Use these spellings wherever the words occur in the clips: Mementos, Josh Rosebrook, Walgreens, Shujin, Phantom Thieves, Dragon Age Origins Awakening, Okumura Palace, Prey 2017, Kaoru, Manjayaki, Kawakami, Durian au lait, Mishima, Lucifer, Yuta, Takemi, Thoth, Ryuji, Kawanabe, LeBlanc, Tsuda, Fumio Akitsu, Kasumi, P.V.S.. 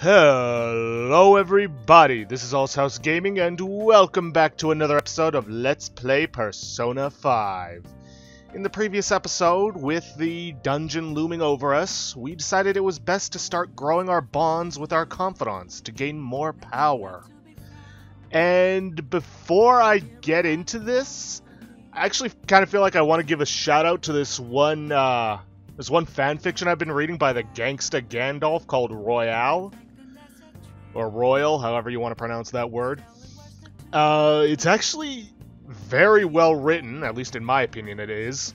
Hello everybody, this is Allshouse Gaming and welcome back to another episode of Let's Play Persona 5. In the previous episode, with the dungeon looming over us, we decided it was best to start growing our bonds with our confidants to gain more power. And before I get into this, I actually kind of feel like I want to give a shout out to this one fanfiction I've been reading by the Gangsta Gandalf called Royale. Or Royal, however you want to pronounce that word. It's actually very well written, at least in my opinion it is.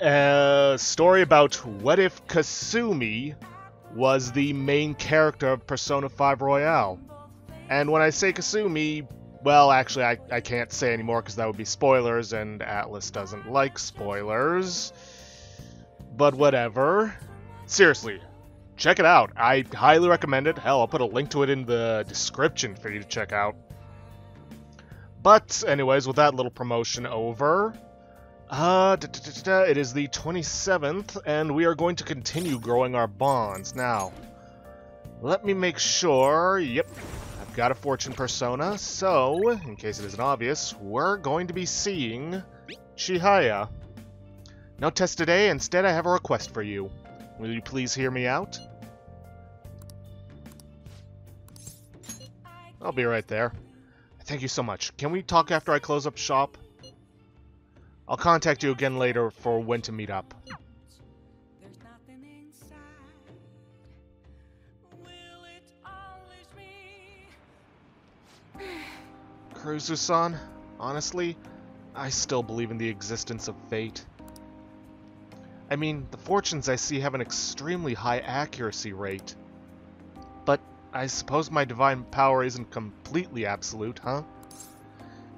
A story about what if Kasumi was the main character of Persona 5 Royale. And when I say Kasumi, well, actually I can't say anymore because that would be spoilers, and Atlus doesn't like spoilers. But whatever. Seriously. Check it out. I highly recommend it. Hell, I'll put a link to it in the description for you to check out. But, anyways, with that little promotion over, it is the 27th, and we are going to continue growing our bonds. Now, let me make sure, yep, I've got a fortune persona, so, in case it isn't obvious, we're going to be seeing Chihaya. No test today, instead I have a request for you. Will you please hear me out? I'll be right there. Thank you so much. Can we talk after I close up shop? I'll contact you again later for when to meet up. Kurusu-san, honestly, I still believe in the existence of fate. I mean, the fortunes I see have an extremely high accuracy rate. I suppose my divine power isn't completely absolute, huh?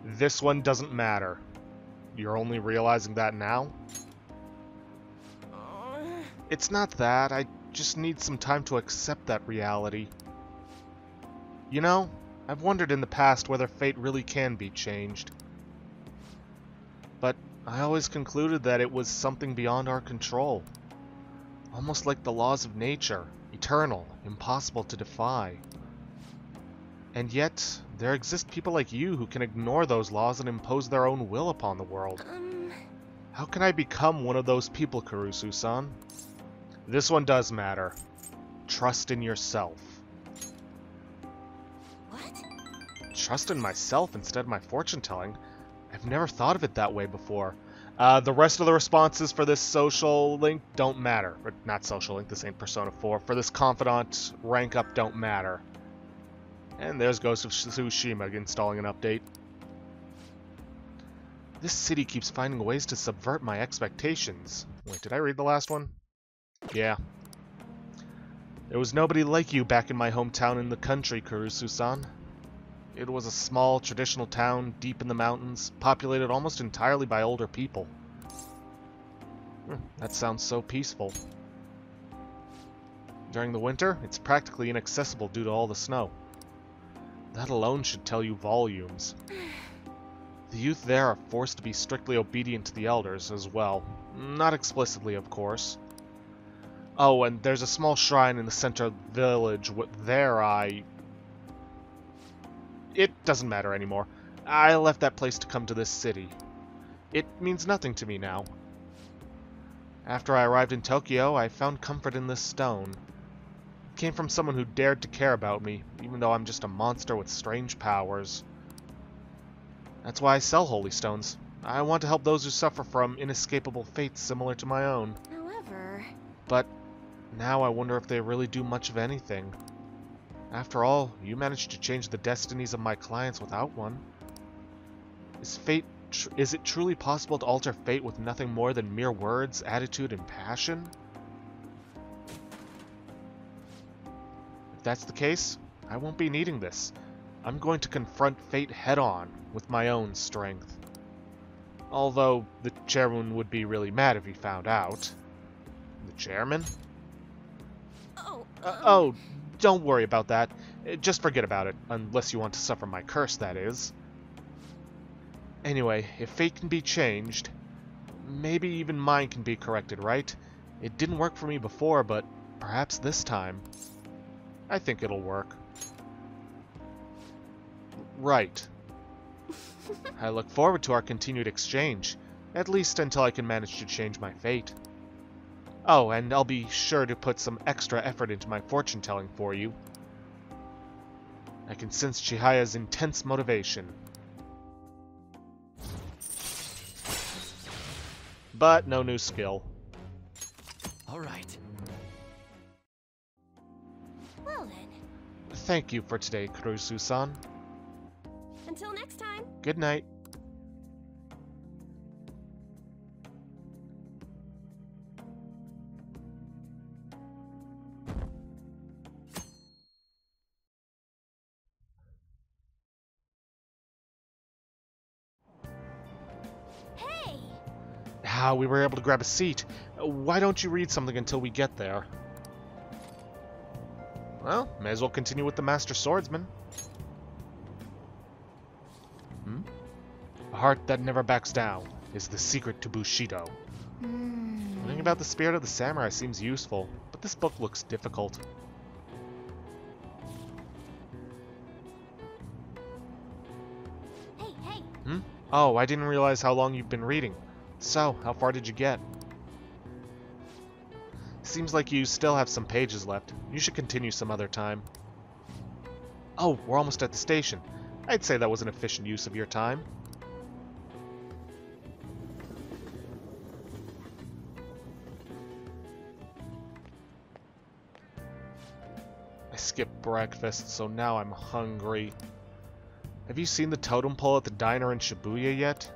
This one doesn't matter. You're only realizing that now? It's not that, I just need some time to accept that reality. You know, I've wondered in the past whether fate really can be changed. But I always concluded that it was something beyond our control. Almost like the laws of nature. Eternal, impossible to defy. And yet, there exist people like you who can ignore those laws and impose their own will upon the world. How can I become one of those people, Kurusu-san? This one does matter. Trust in yourself. What? Trust in myself instead of my fortune-telling? I've never thought of it that way before. The rest of the responses for this social link don't matter. Or not social link, this ain't Persona 4. For this confidant rank up don't matter. And there's Ghost of Tsushima installing an update. This city keeps finding ways to subvert my expectations. Wait, did I read the last one? Yeah. There was nobody like you back in my hometown in the country, Kurusu-san. It was a small, traditional town, deep in the mountains, populated almost entirely by older people. That sounds so peaceful. During the winter, it's practically inaccessible due to all the snow. That alone should tell you volumes. The youth there are forced to be strictly obedient to the elders, as well. Not explicitly, of course. Oh, and there's a small shrine in the center of the village. It doesn't matter anymore. I left that place to come to this city. It means nothing to me now. After I arrived in Tokyo, I found comfort in this stone. It came from someone who dared to care about me, even though I'm just a monster with strange powers. That's why I sell holy stones. I want to help those who suffer from inescapable fates similar to my own. However... But now I wonder if they really do much of anything. After all, you managed to change the destinies of my clients without one. Is it truly possible to alter fate with nothing more than mere words, attitude, and passion? If that's the case, I won't be needing this. I'm going to confront fate head-on with my own strength. Although, the chairman would be really mad if he found out. The chairman? Oh... Don't worry about that. Just forget about it, unless you want to suffer my curse, that is. Anyway, if fate can be changed, maybe even mine can be corrected, right? It didn't work for me before, but perhaps this time. I think it'll work. Right. I look forward to our continued exchange, at least until I can manage to change my fate. Oh, and I'll be sure to put some extra effort into my fortune-telling for you. I can sense Chihaya's intense motivation. But no new skill. All right. Well then. Thank you for today, Kurusu-san. Until next time. Good night. Hey! How we were able to grab a seat. Why don't you read something until we get there? Well, may as well continue with the Master Swordsman. A heart that never backs down is the secret to Bushido. Learning about the spirit of the samurai seems useful, but this book looks difficult. Hey, hey. Oh, I didn't realize how long you've been reading. So, how far did you get? Seems like you still have some pages left. You should continue some other time. Oh, we're almost at the station. I'd say that was an efficient use of your time. I skipped breakfast, so now I'm hungry. Have you seen the totem pole at the diner in Shibuya yet?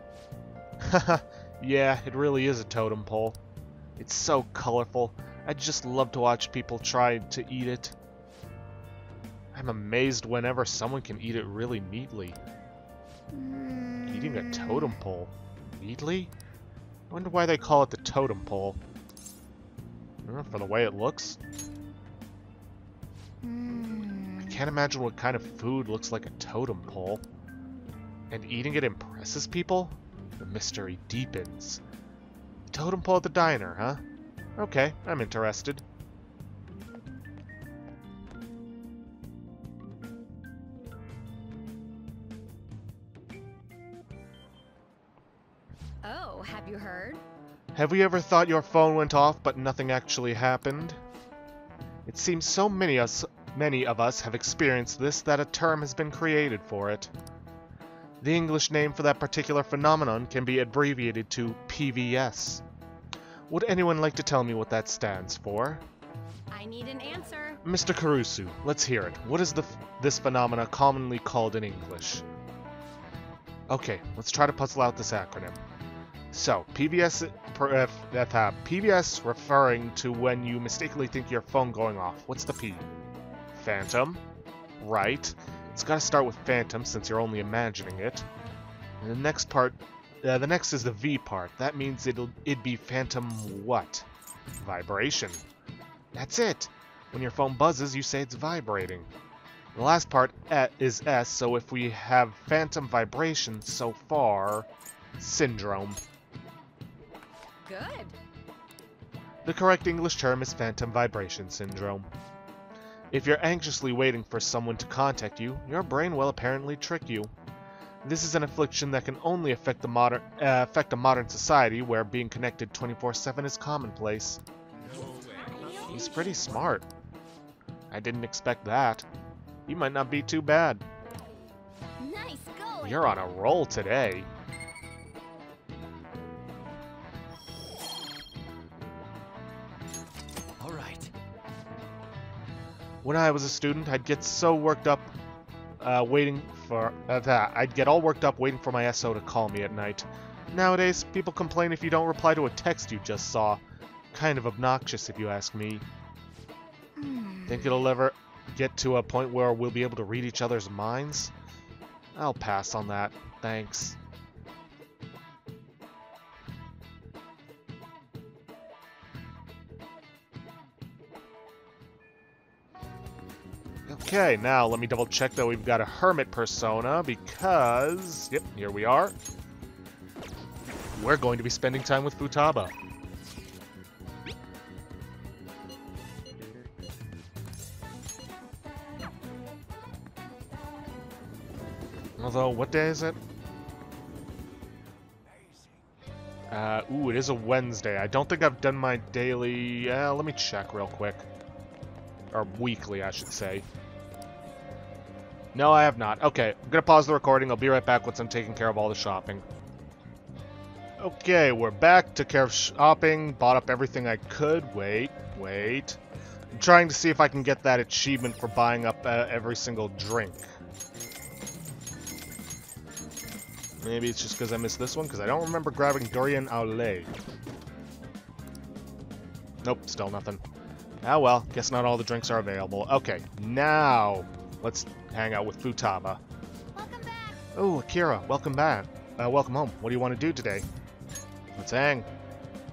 Haha, yeah, it really is a totem pole. It's so colorful. I just love to watch people try to eat it. I'm amazed whenever someone can eat it really neatly. Eating a totem pole? Neatly? I wonder why they call it the totem pole. For the way it looks. I can't imagine what kind of food looks like a totem pole. And eating it impresses people? The mystery deepens. The totem pole at the diner, huh? Okay, I'm interested. Have you heard? Have we ever thought your phone went off but nothing actually happened? It seems so many of us have experienced this that a term has been created for it. The English name for that particular phenomenon can be abbreviated to P.V.S. Would anyone like to tell me what that stands for? I need an answer. Mr. Kurusu, let's hear it. What is this phenomena commonly called in English? Okay, let's try to puzzle out this acronym. So, PVS referring to when you mistakenly think your phone going off. What's the P? Phantom. Right. It's got to start with phantom since you're only imagining it. And the next part, the next is the V part. That means it'd be phantom what? Vibration. That's it. When your phone buzzes, you say it's vibrating. The last part is S, so if we have phantom vibration so far, syndrome. Good. The correct English term is phantom vibration syndrome. If you're anxiously waiting for someone to contact you, your brain will apparently trick you. This is an affliction that can only affect a modern society where being connected 24/7 is commonplace. He's pretty smart. I didn't expect that. You might not be too bad. Nice going. You're on a roll today. When I was a student, I'd get so worked up waiting for my SO to call me at night. Nowadays, people complain if you don't reply to a text you just saw. Kind of obnoxious if you ask me. Think it'll ever get to a point where we'll be able to read each other's minds? I'll pass on that. Thanks. Okay, now let me double check that we've got a hermit persona because, yep, here we are. We're going to be spending time with Futaba. Although, what day is it? Ooh, it is a Wednesday. I don't think I've done my daily... let me check real quick. Or weekly, I should say. No, I have not. Okay, I'm gonna pause the recording. I'll be right back once I'm taking care of all the shopping. Okay, we're back. Took care of shopping. Bought up everything I could. Wait. I'm trying to see if I can get that achievement for buying up every single drink. Maybe it's just because I missed this one, because I don't remember grabbing Durian au lait. Nope, still nothing. Ah well, guess not all the drinks are available. Okay, now let's hang out with Futaba. Welcome back! Oh, Akira, welcome back. Welcome home. What do you want to do today? Let's hang.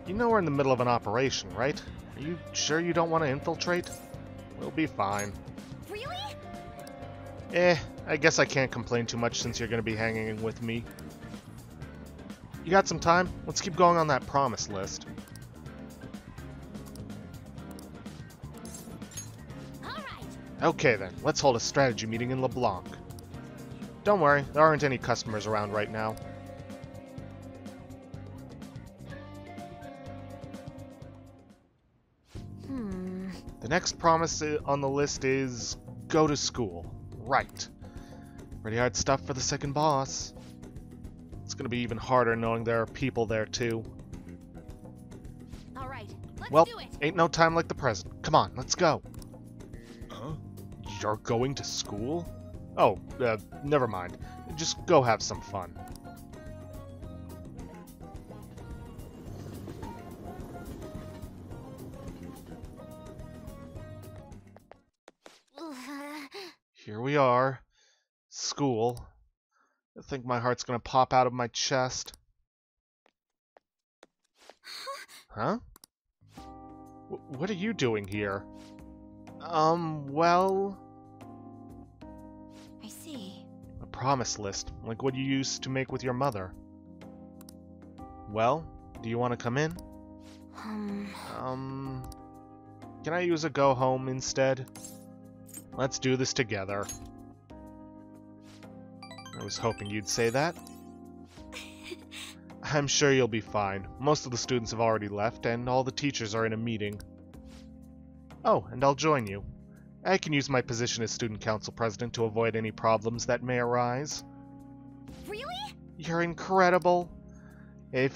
You know we're in the middle of an operation, right? Are you sure you don't want to infiltrate? We'll be fine. Really? I guess I can't complain too much since you're going to be hanging with me. You got some time? Let's keep going on that promise list. All right. Okay then, let's hold a strategy meeting in LeBlanc. Don't worry, there aren't any customers around right now. The next promise on the list is go to school. Right. Pretty hard stuff for the second boss. It's gonna be even harder knowing there are people there too. All right, let's do it. Ain't no time like the present. Come on, let's go. Huh? You're going to school? Oh, never mind. Just go have some fun. Here we are. School. I think my heart's gonna pop out of my chest. Huh? What are you doing here? Well... I see. A promise list, like what you used to make with your mother. Well, do you want to come in? Can I use a go home instead? Let's do this together. I was hoping you'd say that. I'm sure you'll be fine. Most of the students have already left, and all the teachers are in a meeting. Oh, and I'll join you. I can use my position as student council president to avoid any problems that may arise. Really? You're incredible. If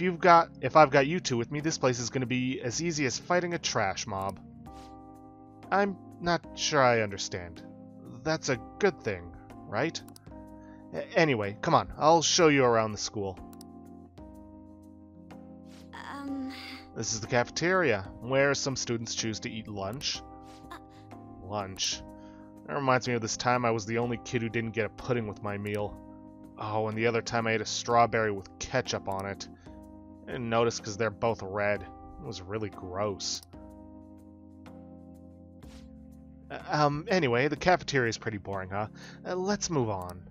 I've got you two with me, this place is going to be as easy as fighting a trash mob. I'm not sure I understand. That's a good thing, right? Anyway, come on. I'll show you around the school. This is the cafeteria, where some students choose to eat lunch. Lunch. That reminds me of this time I was the only kid who didn't get a pudding with my meal. Oh, and the other time I ate a strawberry with ketchup on it. I didn't notice because they're both red. It was really gross. Anyway, the cafeteria is pretty boring, huh? Let's move on.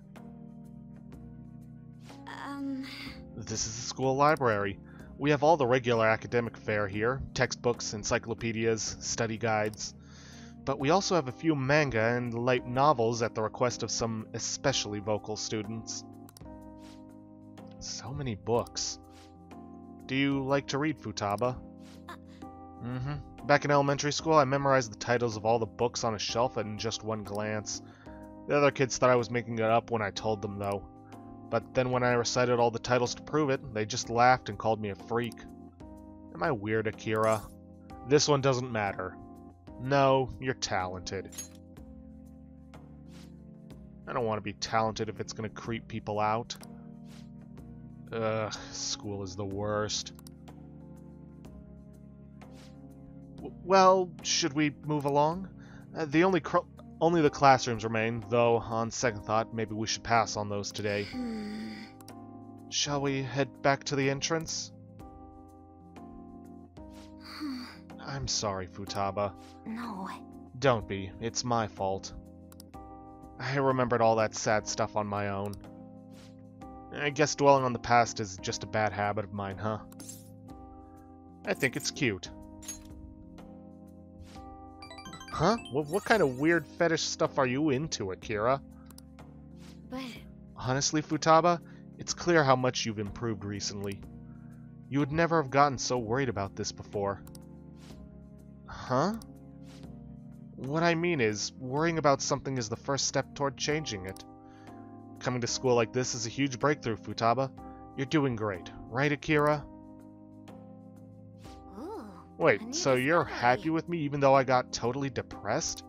This is the school library. We have all the regular academic fare here. Textbooks, encyclopedias, study guides. But we also have a few manga and light novels at the request of some especially vocal students. So many books. Do you like to read, Futaba? Back in elementary school, I memorized the titles of all the books on a shelf in just one glance. The other kids thought I was making it up when I told them, though. But then when I recited all the titles to prove it, they just laughed and called me a freak. Am I weird, Akira? This one doesn't matter. No, you're talented. I don't want to be talented if it's going to creep people out. Ugh, school is the worst. Well, should we move along? Only the classrooms remain, though on second thought, maybe we should pass on those today. Shall we head back to the entrance? I'm sorry, Futaba. No. Don't be. It's my fault. I remembered all that sad stuff on my own. I guess dwelling on the past is just a bad habit of mine, huh? I think it's cute. Huh? What kind of weird fetish stuff are you into, Akira? But Honestly, Futaba, it's clear how much you've improved recently. You would never have gotten so worried about this before. Huh? What I mean is, worrying about something is the first step toward changing it. Coming to school like this is a huge breakthrough, Futaba. You're doing great, right, Akira? Ooh, wait, so you're happy with me even though I got totally depressed?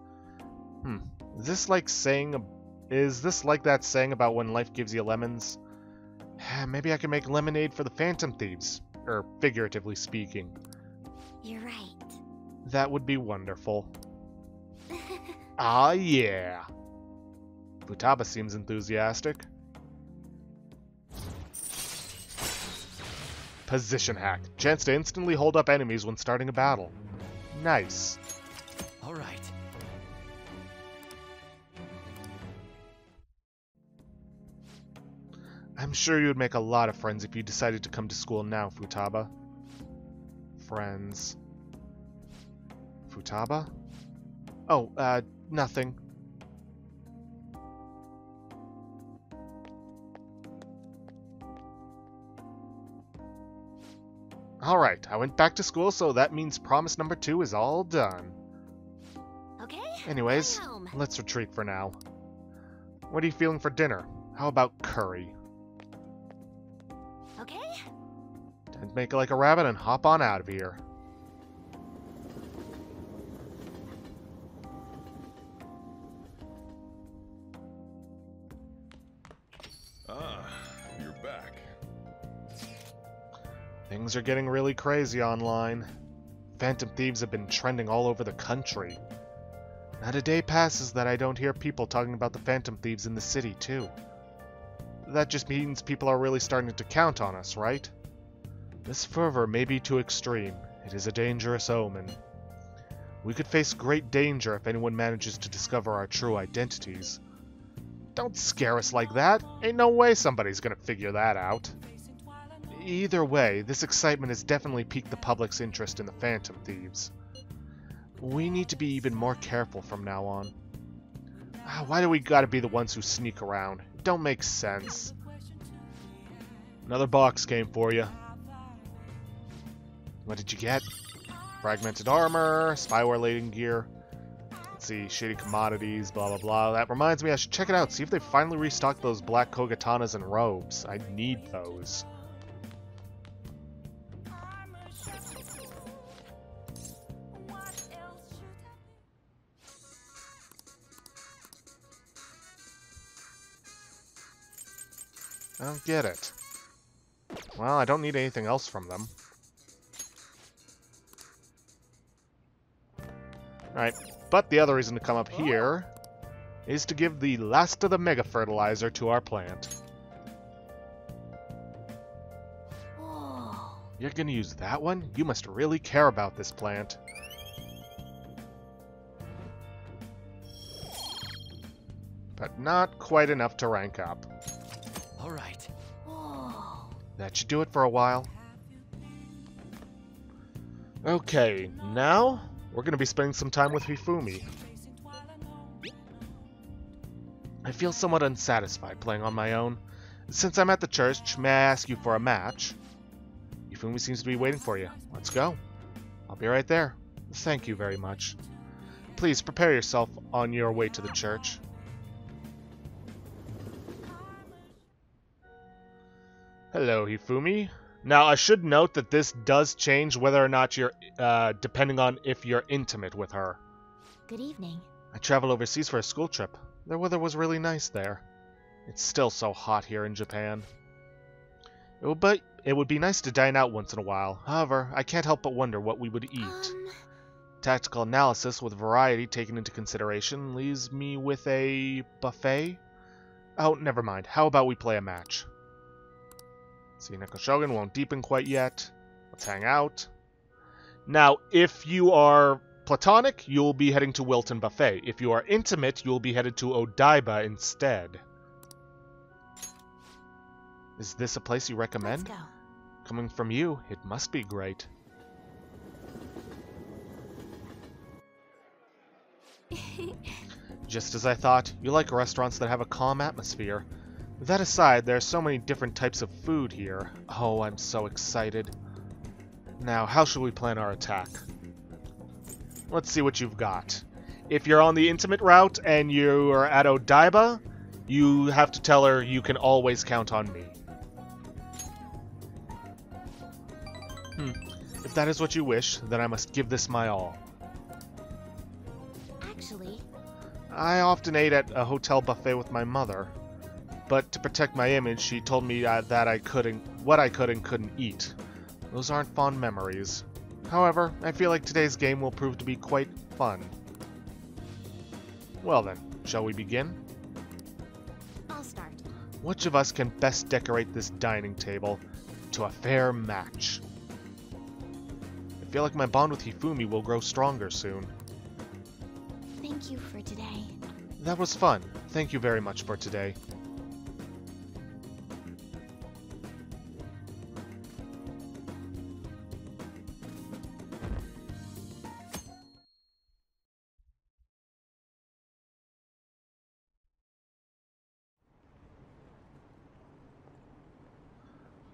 Hmm, is this like that saying about when life gives you lemons? Maybe I can make lemonade for the Phantom Thieves, or figuratively speaking. You're right. That would be wonderful. Ah, yeah. Futaba seems enthusiastic. Position hack. Chance to instantly hold up enemies when starting a battle. Nice. All right. I'm sure you would make a lot of friends if you decided to come to school now, Futaba. Friends. Futaba? Oh, nothing. Alright, I went back to school, so that means promise number 2 is all done. Okay. Anyways, let's retreat for now. What are you feeling for dinner? How about curry? Okay. Then make it like a rabbit and hop on out of here. Things are getting really crazy online. Phantom Thieves have been trending all over the country. Not a day passes that I don't hear people talking about the Phantom Thieves in the city, too. That just means people are really starting to count on us, right? This fervor may be too extreme. It is a dangerous omen. We could face great danger if anyone manages to discover our true identities. Don't scare us like that! Ain't no way somebody's gonna figure that out. Either way, this excitement has definitely piqued the public's interest in the Phantom Thieves. We need to be even more careful from now on. Why do we gotta be the ones who sneak around? It don't make sense. Another box came for you. What did you get? Fragmented armor, spyware laden gear. Let's see, shady commodities, blah blah blah. That reminds me, I should check it out, see if they finally restocked those black kogatanas and robes. I need those. I don't get it. Well, I don't need anything else from them. Alright, but the other reason to come up here is to give the last of the mega fertilizer to our plant. You're gonna use that one? You must really care about this plant. But not quite enough to rank up. Alright. That should do it for a while. Okay, now we're going to be spending some time with Hifumi. I feel somewhat unsatisfied playing on my own. Since I'm at the church, may I ask you for a match? Hifumi seems to be waiting for you. Let's go. I'll be right there. Thank you very much. Please prepare yourself on your way to the church. Hello, Hifumi. Now, I should note that this does change whether or not you're, depending on if you're intimate with her. Good evening. I traveled overseas for a school trip. The weather was really nice there. It's still so hot here in Japan. But it would be nice to dine out once in a while. However, I can't help but wonder what we would eat. Tactical analysis with variety taken into consideration leaves me with a buffet? Oh, never mind. How about we play a match? See, Neko Shogun won't deepen quite yet. Let's hang out. Now, if you are platonic, you'll be heading to Wilton Buffet. If you are intimate, you'll be headed to Odaiba instead. Is this a place you recommend? Let's go. Coming from you, it must be great. Just as I thought, you like restaurants that have a calm atmosphere. With that aside, there are so many different types of food here. Oh, I'm so excited. Now, how should we plan our attack? Let's see what you've got. If you're on the intimate route and you are at Odaiba, you have to tell her you can always count on me. If that is what you wish, then I must give this my all. Actually, I often ate at a hotel buffet with my mother, but to protect my image, she told me that I could and couldn't eat. Those aren't fond memories. However, I feel like today's game will prove to be quite fun. Well then, shall we begin? I'll start. Which of us can best decorate this dining table to a fair match? I feel like my bond with Hifumi will grow stronger soon. Thank you for today. That was fun. Thank you very much for today.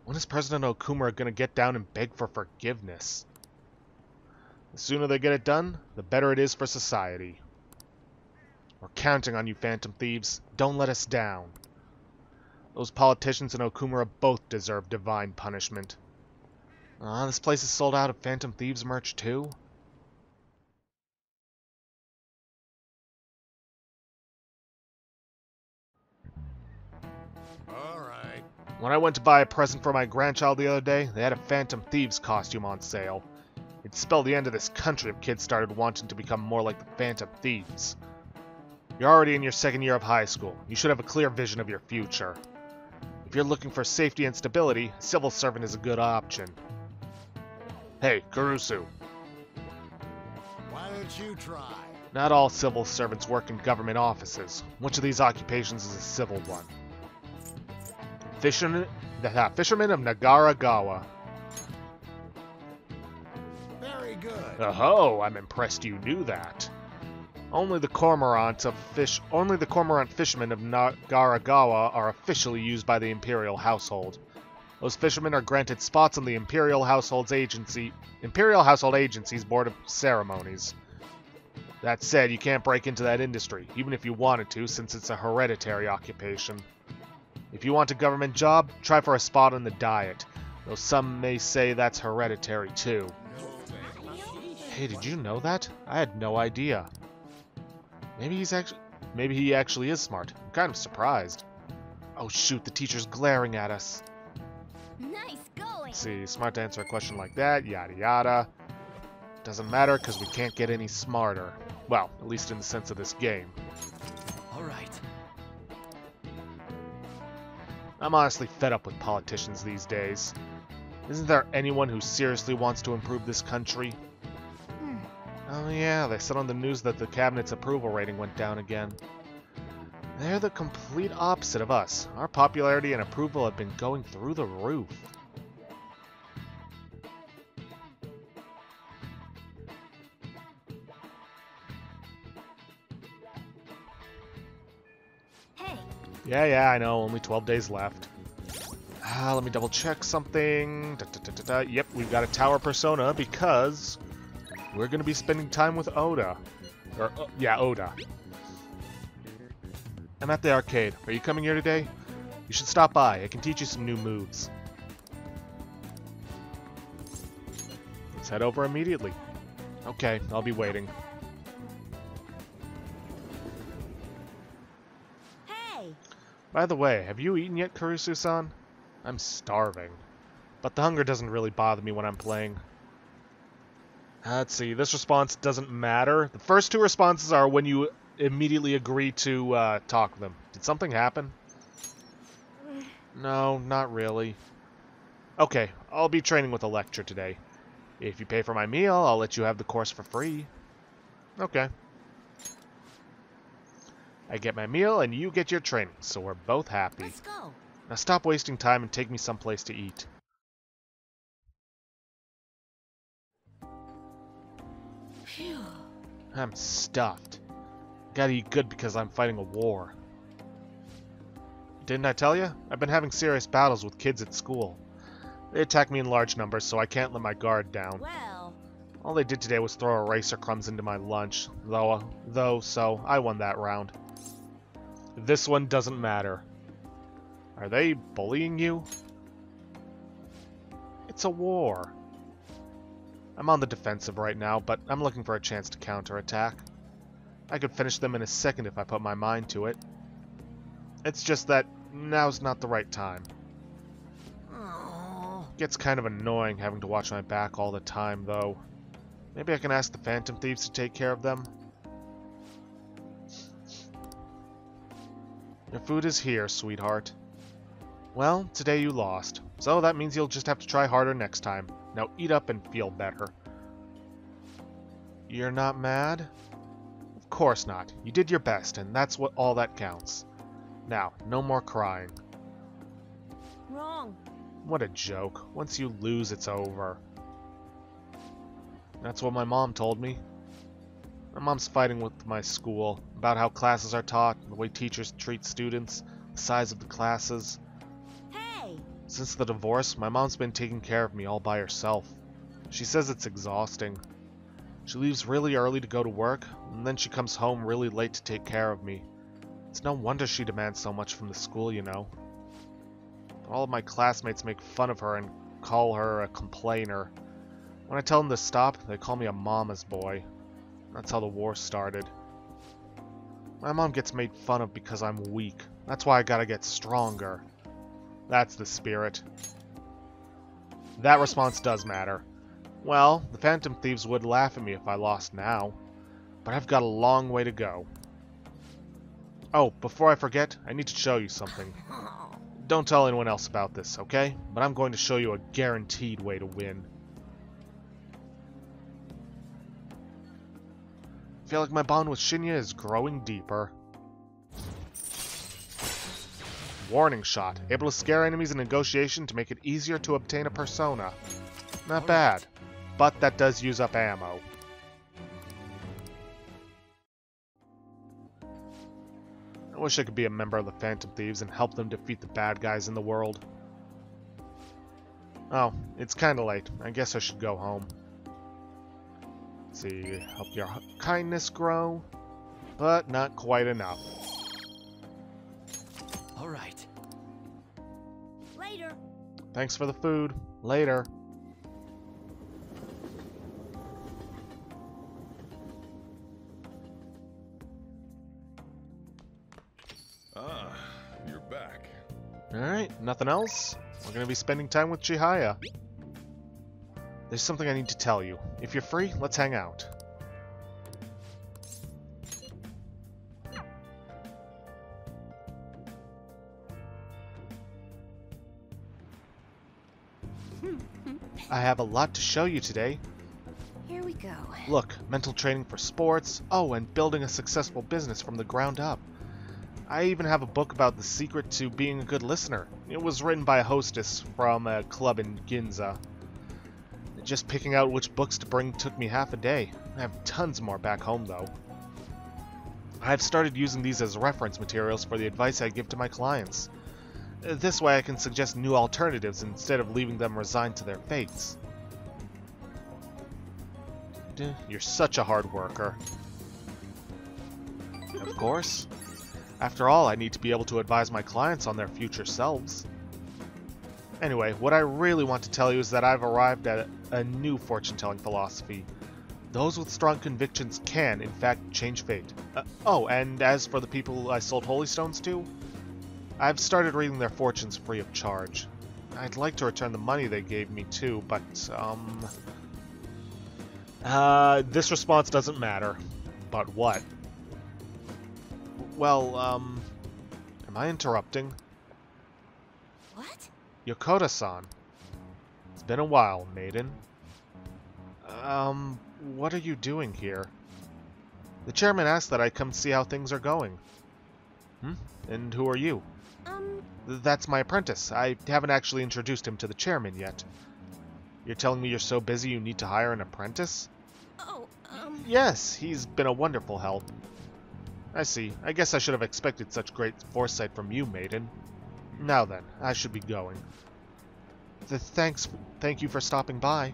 When is President Okumura gonna get down and beg for forgiveness? The sooner they get it done, the better it is for society. We're counting on you, Phantom Thieves. Don't let us down. Those politicians and Okumura both deserve divine punishment. Ah, this place is sold out of Phantom Thieves merch, too? Alright. When I went to buy a present for my grandchild the other day, they had a Phantom Thieves costume on sale. It spelled the end of this country if kids started wanting to become more like the Phantom Thieves. You're already in your second year of high school. You should have a clear vision of your future. If you're looking for safety and stability, a civil servant is a good option. Hey, Kurusu. Why don't you try? Not all civil servants work in government offices. Which of these occupations is a civil one? Fisherman of Nagaragawa. Very good. Oh, I'm impressed you knew that. Only the cormorant fishermen of Nagaragawa are officially used by the Imperial Household. Those fishermen are granted spots on the Imperial Household Agency's Board of Ceremonies. That said, you can't break into that industry, even if you wanted to, since it's a hereditary occupation. If you want a government job, try for a spot on the diet, though some may say that's hereditary too. Hey, did you know that? I had no idea. Maybe he actually is smart. I'm kind of surprised. Oh shoot, the teacher's glaring at us. Nice going. Let's see, smart to answer a question like that, yada yada. Doesn't matter because we can't get any smarter. Well, at least in the sense of this game. All right. I'm honestly fed up with politicians these days. Isn't there anyone who seriously wants to improve this country? Oh yeah, they said on the news that the cabinet's approval rating went down again. They're the complete opposite of us. Our popularity and approval have been going through the roof. Hey. Yeah, I know. Only 12 days left. Let me double check something. Yep, we've got a tower persona because... we're going to be spending time with Oda. Oda. I'm at the arcade. Are you coming here today? You should stop by. I can teach you some new moves. Let's head over immediately. Okay, I'll be waiting. Hey! By the way, have you eaten yet, Kurusu-san? I'm starving. But the hunger doesn't really bother me when I'm playing. Let's see, this response doesn't matter. The first two responses are when you immediately agree to talk to them. Did something happen? No, not really. Okay, I'll be training with a lecturer today. If you pay for my meal, I'll let you have the course for free. Okay. I get my meal and you get your training, so we're both happy. Let's go. Now stop wasting time and take me someplace to eat. I'm stuffed. Gotta eat good because I'm fighting a war. Didn't I tell you? I've been having serious battles with kids at school. They attack me in large numbers, so I can't let my guard down. Well. All they did today was throw eraser crumbs into my lunch, so I won that round. This one doesn't matter. Are they bullying you? It's a war. I'm on the defensive right now, but I'm looking for a chance to counterattack. I could finish them in a second if I put my mind to it. It's just that now's not the right time. It gets kind of annoying having to watch my back all the time, though. Maybe I can ask the Phantom Thieves to take care of them? Your food is here, sweetheart. Well, today you lost, so that means you'll just have to try harder next time. Now eat up and feel better. You're not mad? Of course not. You did your best, and that's what all that counts. Now, no more crying. Wrong. What a joke. Once you lose, it's over. That's what my mom told me. My mom's fighting with my school about how classes are taught, the way teachers treat students, the size of the classes. Since the divorce, my mom's been taking care of me all by herself. She says it's exhausting. She leaves really early to go to work, and then she comes home really late to take care of me. It's no wonder she demands so much from the school, you know. All of my classmates make fun of her and call her a complainer. When I tell them to stop, they call me a mama's boy. That's how the war started. My mom gets made fun of because I'm weak. That's why I gotta get stronger. That's the spirit. That response does matter. Well, the Phantom Thieves would laugh at me if I lost now, but I've got a long way to go. Oh, before I forget, I need to show you something. Don't tell anyone else about this, okay? But I'm going to show you a guaranteed way to win. I feel like my bond with Shinya is growing deeper. Warning shot. Able to scare enemies in negotiation to make it easier to obtain a persona. Not bad, but that does use up ammo. I wish I could be a member of the Phantom Thieves and help them defeat the bad guys in the world. Oh, it's kinda late. I guess I should go home. Let's see, help your kindness grow, but not quite enough. All right. Later. Thanks for the food. Later. Ah, you're back. All right, nothing else. We're going to be spending time with Chihaya. There's something I need to tell you. If you're free, let's hang out. I have a lot to show you today. Here we go. Look, mental training for sports. Oh, and building a successful business from the ground up. I even have a book about the secret to being a good listener. It was written by a hostess from a club in Ginza. Just picking out which books to bring took me half a day. I have tons more back home, though. I've started using these as reference materials for the advice I give to my clients. This way I can suggest new alternatives instead of leaving them resigned to their fates. You're such a hard worker. Of course. After all, I need to be able to advise my clients on their future selves. Anyway, what I really want to tell you is that I've arrived at a new fortune-telling philosophy. Those with strong convictions can, in fact, change fate. Oh, and as for the people I sold holy stones to? I've started reading their fortunes free of charge. I'd like to return the money they gave me too, but, this response doesn't matter. But what? Well, am I interrupting? What? Yokota-san. It's been a while, maiden. What are you doing here? The chairman asked that I come see how things are going. Hmm? And who are you? That's my apprentice. I haven't actually introduced him to the chairman yet. You're telling me you're so busy you need to hire an apprentice? Oh, Yes, he's been a wonderful help. I see. I guess I should have expected such great foresight from you, maiden. Now then, I should be going. Thank you for stopping by.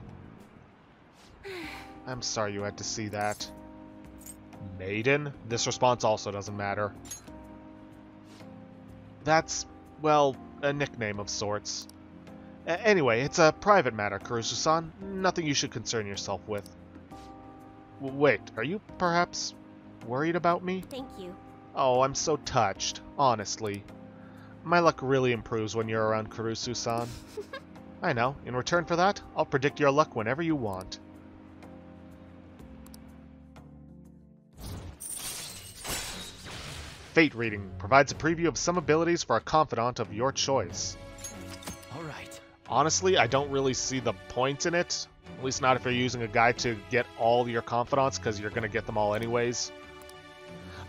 I'm sorry you had to see that. Maiden? This response also doesn't matter. That's, well, a nickname of sorts. Anyway, it's a private matter, Kurusu-san. Nothing you should concern yourself with. Wait, are you perhaps worried about me? Thank you. Oh, I'm so touched, honestly. My luck really improves when you're around, Kurusu-san. I know. In return for that, I'll predict your luck whenever you want. Fate reading provides a preview of some abilities for a confidant of your choice. All right. Honestly, I don't really see the point in it. At least not if you're using a guide to get all your confidants, because you're going to get them all anyways.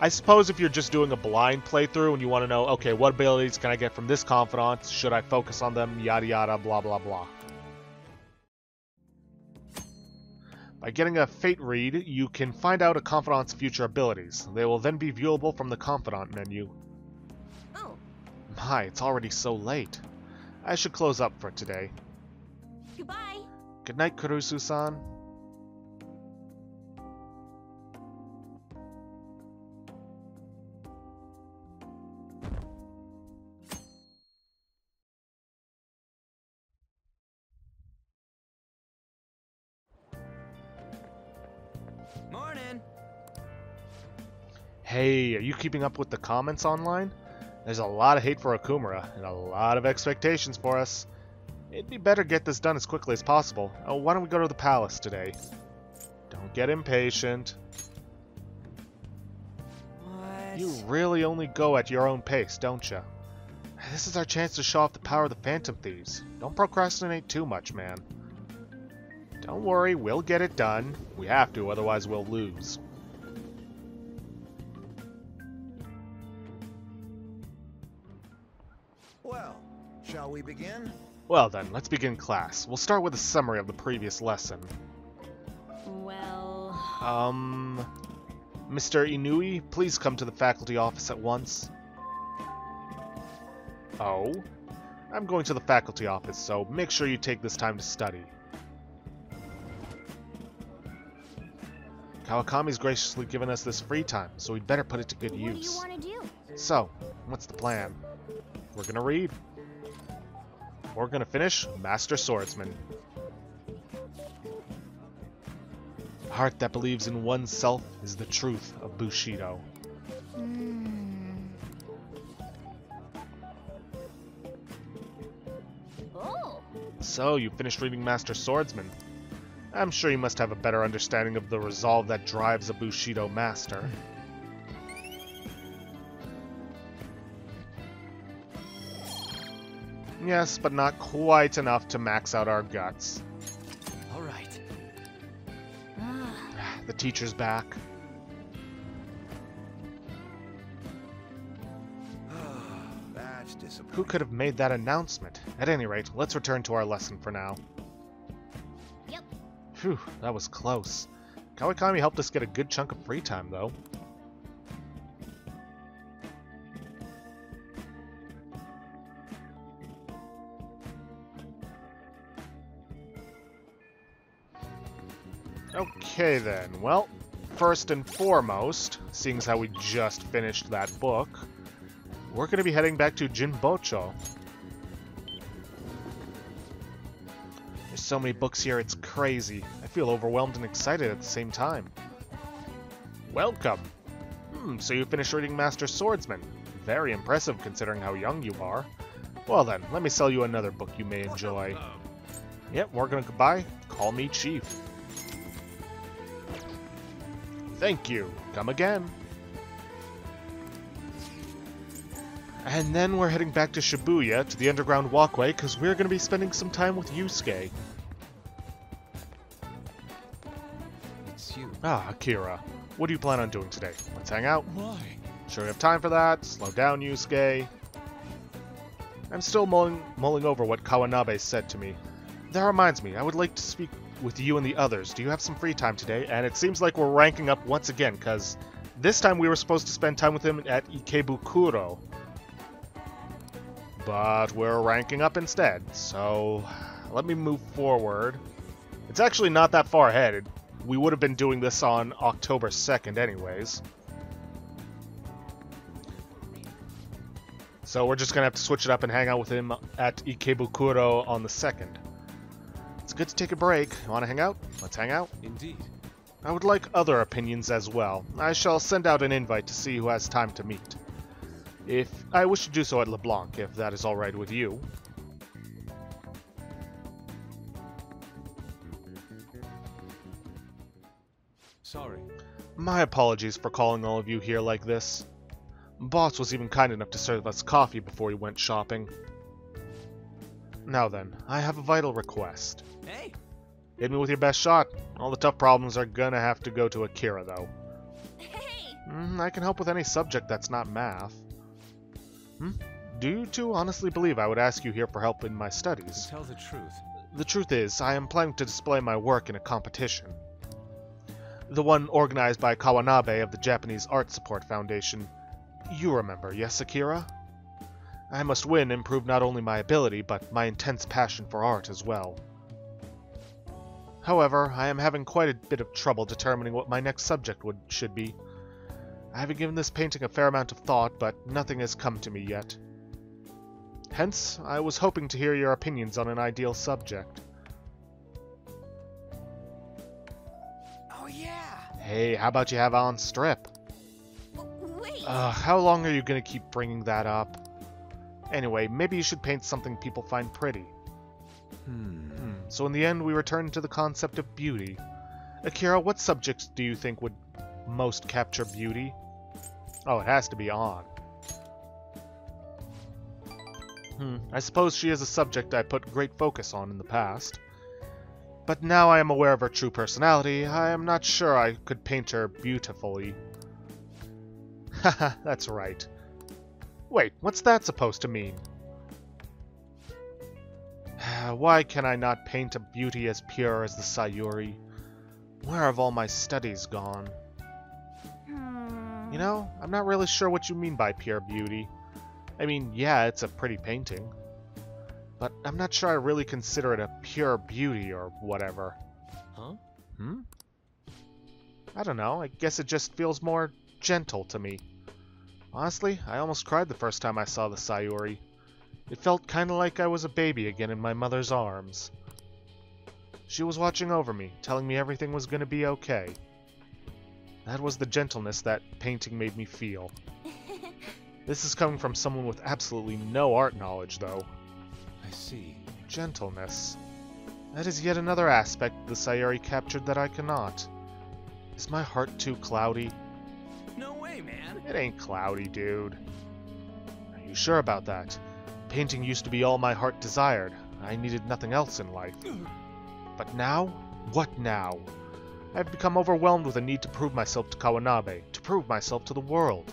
I suppose if you're just doing a blind playthrough and you want to know, okay, what abilities can I get from this confidant? Should I focus on them? Yada yada, blah blah blah. By getting a Fate Read, you can find out a confidant's future abilities. They will then be viewable from the confidant menu. Oh. My, it's already so late. I should close up for today. Goodbye. Good night, Kurusu-san. Hey, are you keeping up with the comments online? There's a lot of hate for Akumura, and a lot of expectations for us. It'd be better get this done as quickly as possible. Oh, why don't we go to the palace today? Don't get impatient. What? You really only go at your own pace, don't you? This is our chance to show off the power of the Phantom Thieves. Don't procrastinate too much, man. Don't worry, we'll get it done. We have to, otherwise we'll lose. Shall we begin? Well then, let's begin class. We'll start with a summary of the previous lesson. Well... Mr. Inui, please come to the faculty office at once. Oh? I'm going to the faculty office, so make sure you take this time to study. Kawakami's graciously given us this free time, so we'd better put it to good use. What do you want to do? So, what's the plan? We're gonna read. We're gonna finish Master Swordsman. A heart that believes in oneself is the truth of Bushido. Oh. So, you finished reading Master Swordsman. I'm sure you must have a better understanding of the resolve that drives a Bushido master. Yes, but not quite enough to max out our guts. All right. The teacher's back. That's disappointing. Who could have made that announcement? At any rate, let's return to our lesson for now. Yep. Phew, that was close. Kawakami helped us get a good chunk of free time, though. Okay then, well, first and foremost, seeing as how we just finished that book, we're going to be heading back to Jinbocho. There's so many books here, it's crazy. I feel overwhelmed and excited at the same time. Welcome! So you finished reading Master Swordsman. Very impressive considering how young you are. Well then, let me sell you another book you may enjoy. Yep, we're going to goodbye. Call me Chief. Thank you. Come again. And then we're heading back to Shibuya, to the underground walkway, because we're going to be spending some time with Yusuke. It's you. Ah, Akira. What do you plan on doing today? Let's hang out. Why? Sure we have time for that. Slow down, Yusuke. I'm still mulling over what Kawanabe said to me. That reminds me, I would like to speak with you and the others. Do you have some free time today? And it seems like we're ranking up once again, because this time we were supposed to spend time with him at Ikebukuro. but we're ranking up instead, so let me move forward. It's actually not that far ahead. We would have been doing this on October 2nd anyways. So we're just going to have to switch it up and hang out with him at Ikebukuro on the 2nd. It's good to take a break. You want to hang out? Let's hang out. Indeed. I would like other opinions as well. I shall send out an invite to see who has time to meet. If I wish to do so at LeBlanc, if that is alright with you. Sorry. My apologies for calling all of you here like this. Boss was even kind enough to serve us coffee before he went shopping. Now then, I have a vital request. Hey! Hit me with your best shot. All the tough problems are gonna have to go to Akira, though. Hey! I can help with any subject that's not math. Do you two honestly believe I would ask you here for help in my studies? Tell the truth. The truth is, I am planning to display my work in a competition. The one organized by Kawanabe of the Japanese Art Support Foundation. You remember, yes, Akira? I must win and prove not only my ability, but my intense passion for art as well. However, I am having quite a bit of trouble determining what my next subject should be. I haven't given this painting a fair amount of thought, but nothing has come to me yet. Hence, I was hoping to hear your opinions on an ideal subject. Hey, how about you have Alan strip? Wait. How long are you gonna keep bringing that up? Anyway, maybe you should paint something people find pretty. So in the end, we return to the concept of beauty. Akira, what subjects do you think would most capture beauty? Oh, it has to be on. I suppose she is a subject I put great focus on in the past. But now I am aware of her true personality, I am not sure I could paint her beautifully. Haha, that's right. Wait, what's that supposed to mean? Why can I not paint a beauty as pure as the Sayuri? Where have all my studies gone? You know, I'm not really sure what you mean by pure beauty. I mean, yeah, it's a pretty painting. But I'm not sure I really consider it a pure beauty or whatever. Huh? I don't know. I guess it just feels more gentle to me. Honestly, I almost cried the first time I saw the Sayuri. It felt kind of like I was a baby again in my mother's arms. She was watching over me, telling me everything was going to be okay. That was the gentleness that painting made me feel. This is coming from someone with absolutely no art knowledge, though. I see. Gentleness. That is yet another aspect the Sayuri captured that I cannot. Is my heart too cloudy? No way, man! It ain't cloudy, dude. Are you sure about that? Painting used to be all my heart desired. I needed nothing else in life. But now? What now? I've become overwhelmed with a need to prove myself to Kawanabe, to prove myself to the world.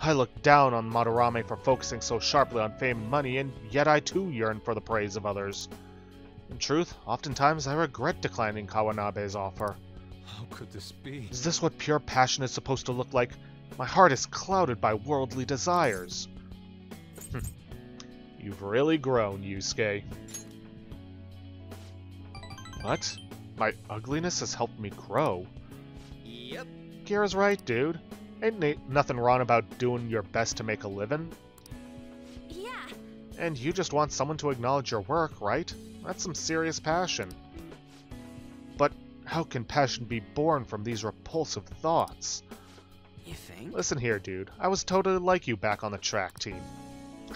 I look down on Madarame for focusing so sharply on fame and money, and yet I too yearn for the praise of others. In truth, oftentimes I regret declining Kawanabe's offer. How could this be? Is this what pure passion is supposed to look like? My heart is clouded by worldly desires. You've really grown, Yusuke. What? My ugliness has helped me grow? Yep. Kira's right, dude. Ain't nothing wrong about doing your best to make a living. Yeah. And you just want someone to acknowledge your work, right? That's some serious passion. But how can passion be born from these repulsive thoughts? You think? Listen here, dude. I was totally like you back on the track team.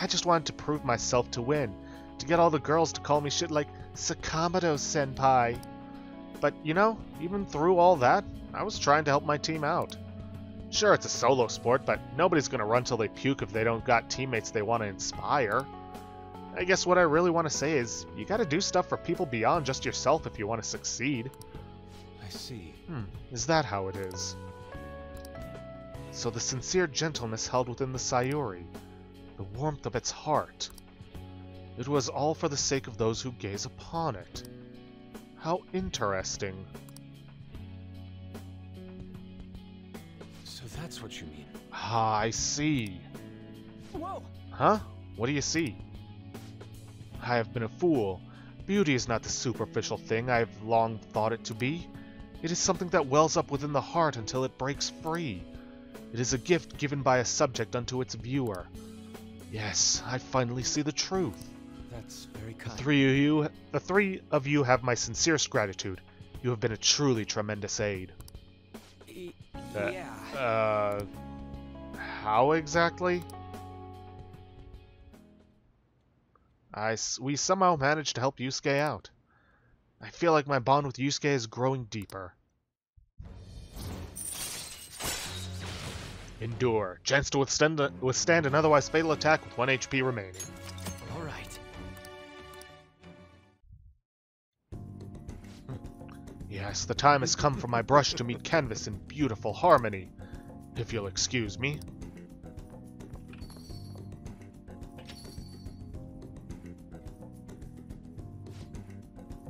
I just wanted to prove myself to win. To get all the girls to call me shit like Sakamoto-senpai. But, you know, even through all that, I was trying to help my team out. Sure, it's a solo sport, but nobody's gonna run till they puke if they don't got teammates they want to inspire. I guess what I really want to say is, you gotta do stuff for people beyond just yourself if you want to succeed. I see. Is that how it is? So the sincere gentleness held within the Sayuri, the warmth of its heart. It was all for the sake of those who gaze upon it. How interesting. That's what you mean. Ah, I see. Whoa. Huh? What do you see? I have been a fool. Beauty is not the superficial thing I have long thought it to be. It is something that wells up within the heart until it breaks free. It is a gift given by a subject unto its viewer. Yes, I finally see the truth. That's very kind. The three of you have my sincerest gratitude. You have been a truly tremendous aid. Yeah. How exactly? We somehow managed to help Yusuke out. I feel like my bond with Yusuke is growing deeper. Endure. Chance to withstand an otherwise fatal attack with 1 HP remaining. Alright. Yes, the time has come for my brush to meet canvas in beautiful harmony. If you'll excuse me.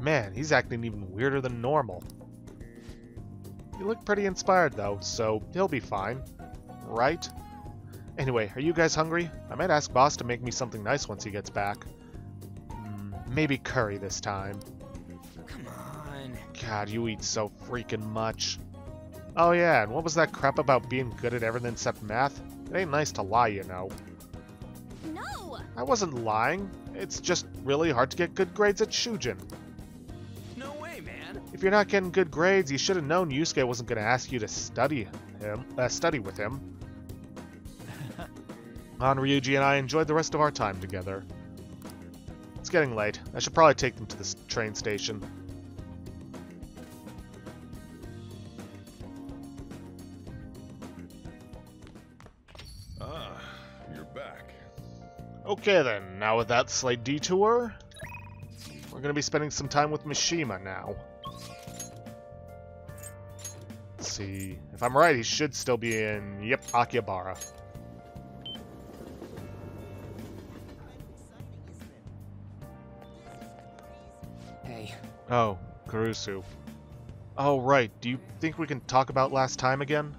Man, he's acting even weirder than normal. You look pretty inspired though, so he'll be fine. Right? Anyway, are you guys hungry? I might ask Boss to make me something nice once he gets back. Maybe curry this time. Come on. God, you eat so freaking much. Oh yeah, and what was that crap about being good at everything except math? It ain't nice to lie, you know. No! I wasn't lying. It's just really hard to get good grades at Shujin. No way, man. If you're not getting good grades, you should have known Yusuke wasn't going to ask you to study with him. On Ryuji and I enjoyed the rest of our time together. It's getting late. I should probably take them to the train station. Ah, you're back. Okay then, now with that slight detour, we're going to be spending some time with Mishima now. Let's see. If I'm right, he should still be in, yep, Akihabara. Hey. Oh, Kurusu. Oh, right. Do you think we can talk about last time again?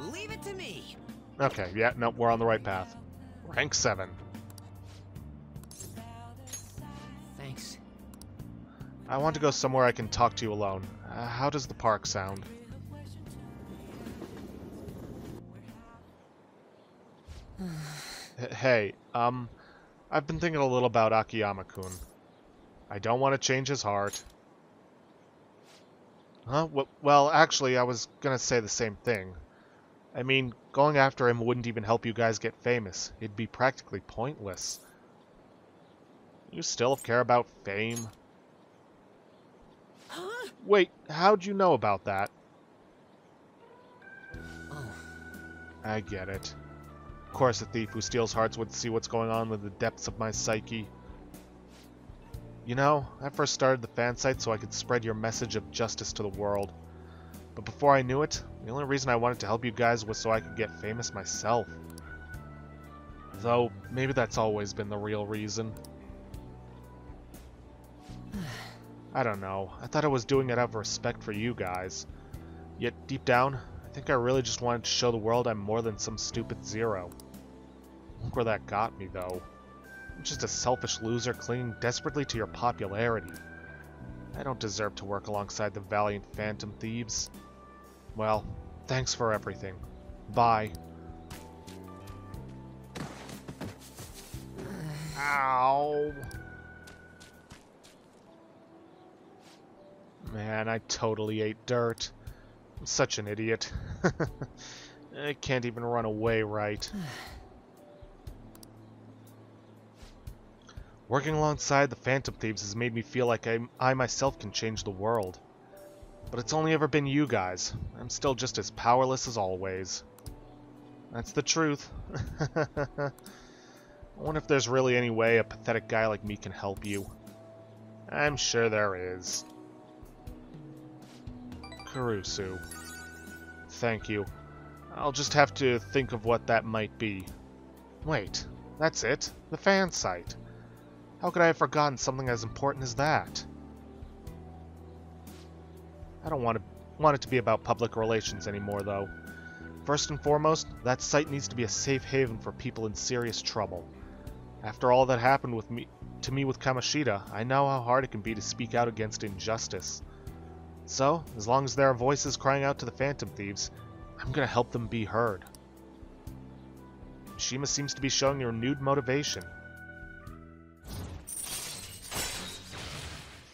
Leave it to me. Okay, yeah, no, we're on the right path. Rank 7. Thanks. I want to go somewhere I can talk to you alone. How does the park sound? Hey, I've been thinking a little about Akiyama-kun. I don't want to change his heart. Huh? Well, actually, I was gonna say the same thing. I mean, going after him wouldn't even help you guys get famous. It'd be practically pointless. You still care about fame? Huh? Wait, how'd you know about that? Oh. I get it. Of course a thief who steals hearts would see what's going on in the depths of my psyche. You know, I first started the fan site so I could spread your message of justice to the world. But before I knew it, the only reason I wanted to help you guys was so I could get famous myself. Though, maybe that's always been the real reason. I don't know. I thought I was doing it out of respect for you guys. Yet, deep down, I think I really just wanted to show the world I'm more than some stupid zero. Look where that got me, though. I'm just a selfish loser clinging desperately to your popularity. I don't deserve to work alongside the valiant Phantom Thieves. Well, thanks for everything. Bye. Ow. Man, I totally ate dirt. I'm such an idiot. I can't even run away right. Working alongside the Phantom Thieves has made me feel like I myself can change the world. But it's only ever been you guys. I'm still just as powerless as always. That's the truth. I wonder if there's really any way a pathetic guy like me can help you. I'm sure there is. Kurusu. Thank you. I'll just have to think of what that might be. Wait, that's it. The fan site. How could I have forgotten something as important as that? I don't want it to be about public relations anymore, though. First and foremost, that site needs to be a safe haven for people in serious trouble. After all that happened to me with Kamoshida, I know how hard it can be to speak out against injustice. So, as long as there are voices crying out to the Phantom Thieves, I'm gonna help them be heard. Mishima seems to be showing renewed motivation.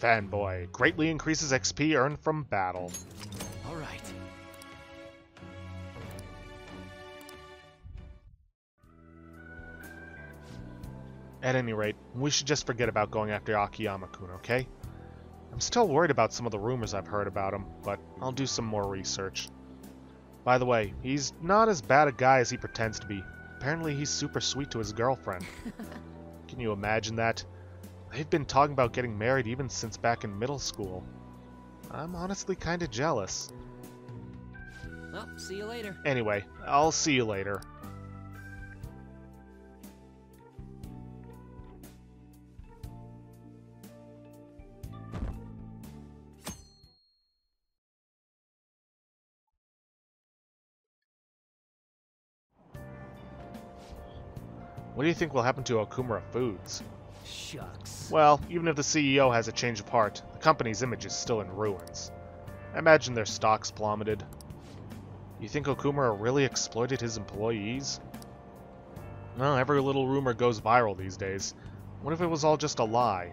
Fanboy. Greatly increases XP earned from battle. Alright. At any rate, we should just forget about going after Akiyama-kun, okay? I'm still worried about some of the rumors I've heard about him, but I'll do some more research. By the way, he's not as bad a guy as he pretends to be. Apparently he's super sweet to his girlfriend. Can you imagine that? They've been talking about getting married even since back in middle school. I'm honestly kinda jealous. Well, see you later. Anyway, I'll see you later. What do you think will happen to Okumura Foods? Shucks. Well, even if the CEO has a change of heart, the company's image is still in ruins. I imagine their stocks plummeted. You think Okumura really exploited his employees? Well, every little rumor goes viral these days. What if it was all just a lie?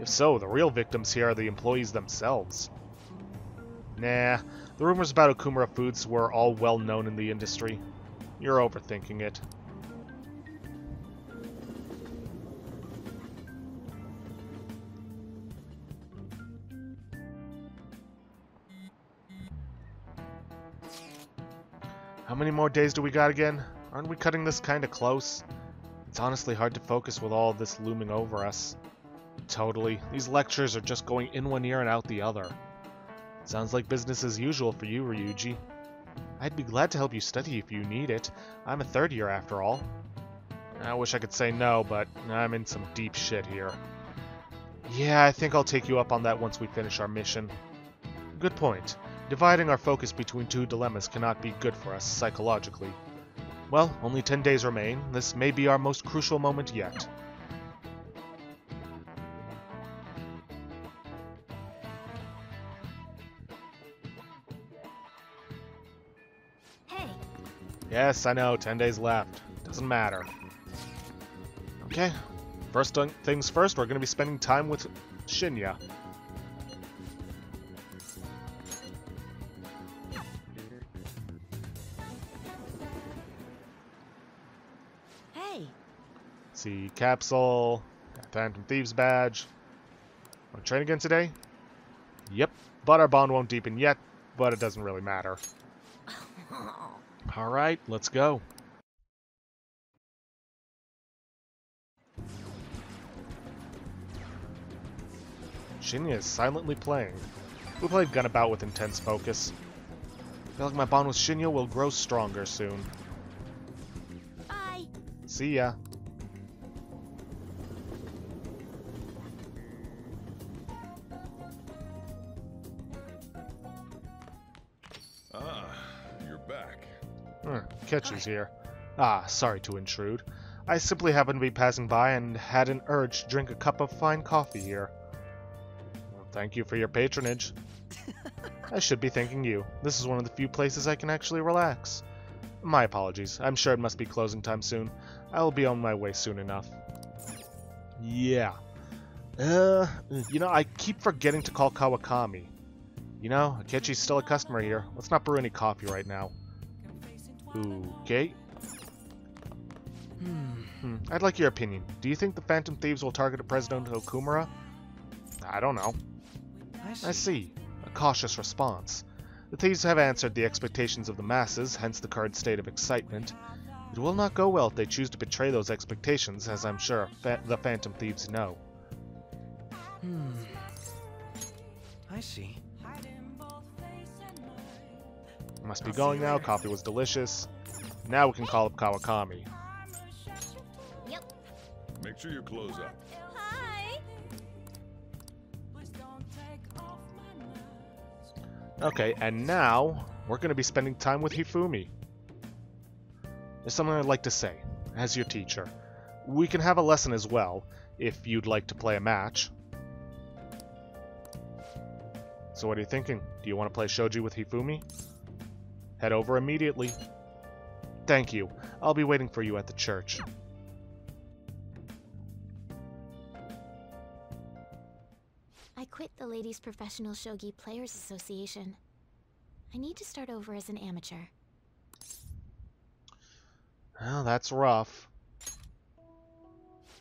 If so, the real victims here are the employees themselves. Nah, the rumors about Okumura Foods were all well known in the industry. You're overthinking it. How many more days do we got again? Aren't we cutting this kinda close? It's honestly hard to focus with all this looming over us. Totally. These lectures are just going in one ear and out the other. Sounds like business as usual for you, Ryuji. I'd be glad to help you study if you need it. I'm a third year after all. I wish I could say no, but I'm in some deep shit here. Yeah, I think I'll take you up on that once we finish our mission. Good point. Dividing our focus between two dilemmas cannot be good for us psychologically. Well, only 10 days remain. This may be our most crucial moment yet. Hey. Yes, I know. 10 days left. Doesn't matter. Okay. First things first, we're going to be spending time with Shinya. See, capsule, Phantom Thieves badge. Want to train again today? Yep, but our bond won't deepen yet, but it doesn't really matter. Alright, let's go. Shinya is silently playing. We played Gunabout with intense focus. I feel like my bond with Shinya will grow stronger soon. Bye. See ya. Catches here. Ah, sorry to intrude. I simply happened to be passing by and had an urge to drink a cup of fine coffee here. Well, thank you for your patronage. I should be thanking you. This is one of the few places I can actually relax. My apologies. I'm sure it must be closing time soon. I will be on my way soon enough. Yeah. You know, I keep forgetting to call Kawakami. You know, Akechi's still a customer here. Let's not brew any coffee right now. Okay. I'd like your opinion. Do you think the Phantom Thieves will target President Okumura? I don't know. I see. A cautious response. The thieves have answered the expectations of the masses, hence the current state of excitement. It will not go well if they choose to betray those expectations, as I'm sure the Phantom Thieves know. I see. Must be going now. Coffee was delicious. Now we can call up Kawakami. Yep. Make sure you close up. Hi. Okay, and now We're going to be spending time with Hifumi. There's something I'd like to say, as your teacher. We can have a lesson as well, if you'd like to play a match. So what are you thinking? Do you want to play shogi with Hifumi? Head over immediately. Thank you. I'll be waiting for you at the church. I quit the Ladies Professional Shogi Players Association. I need to start over as an amateur. Well, that's rough.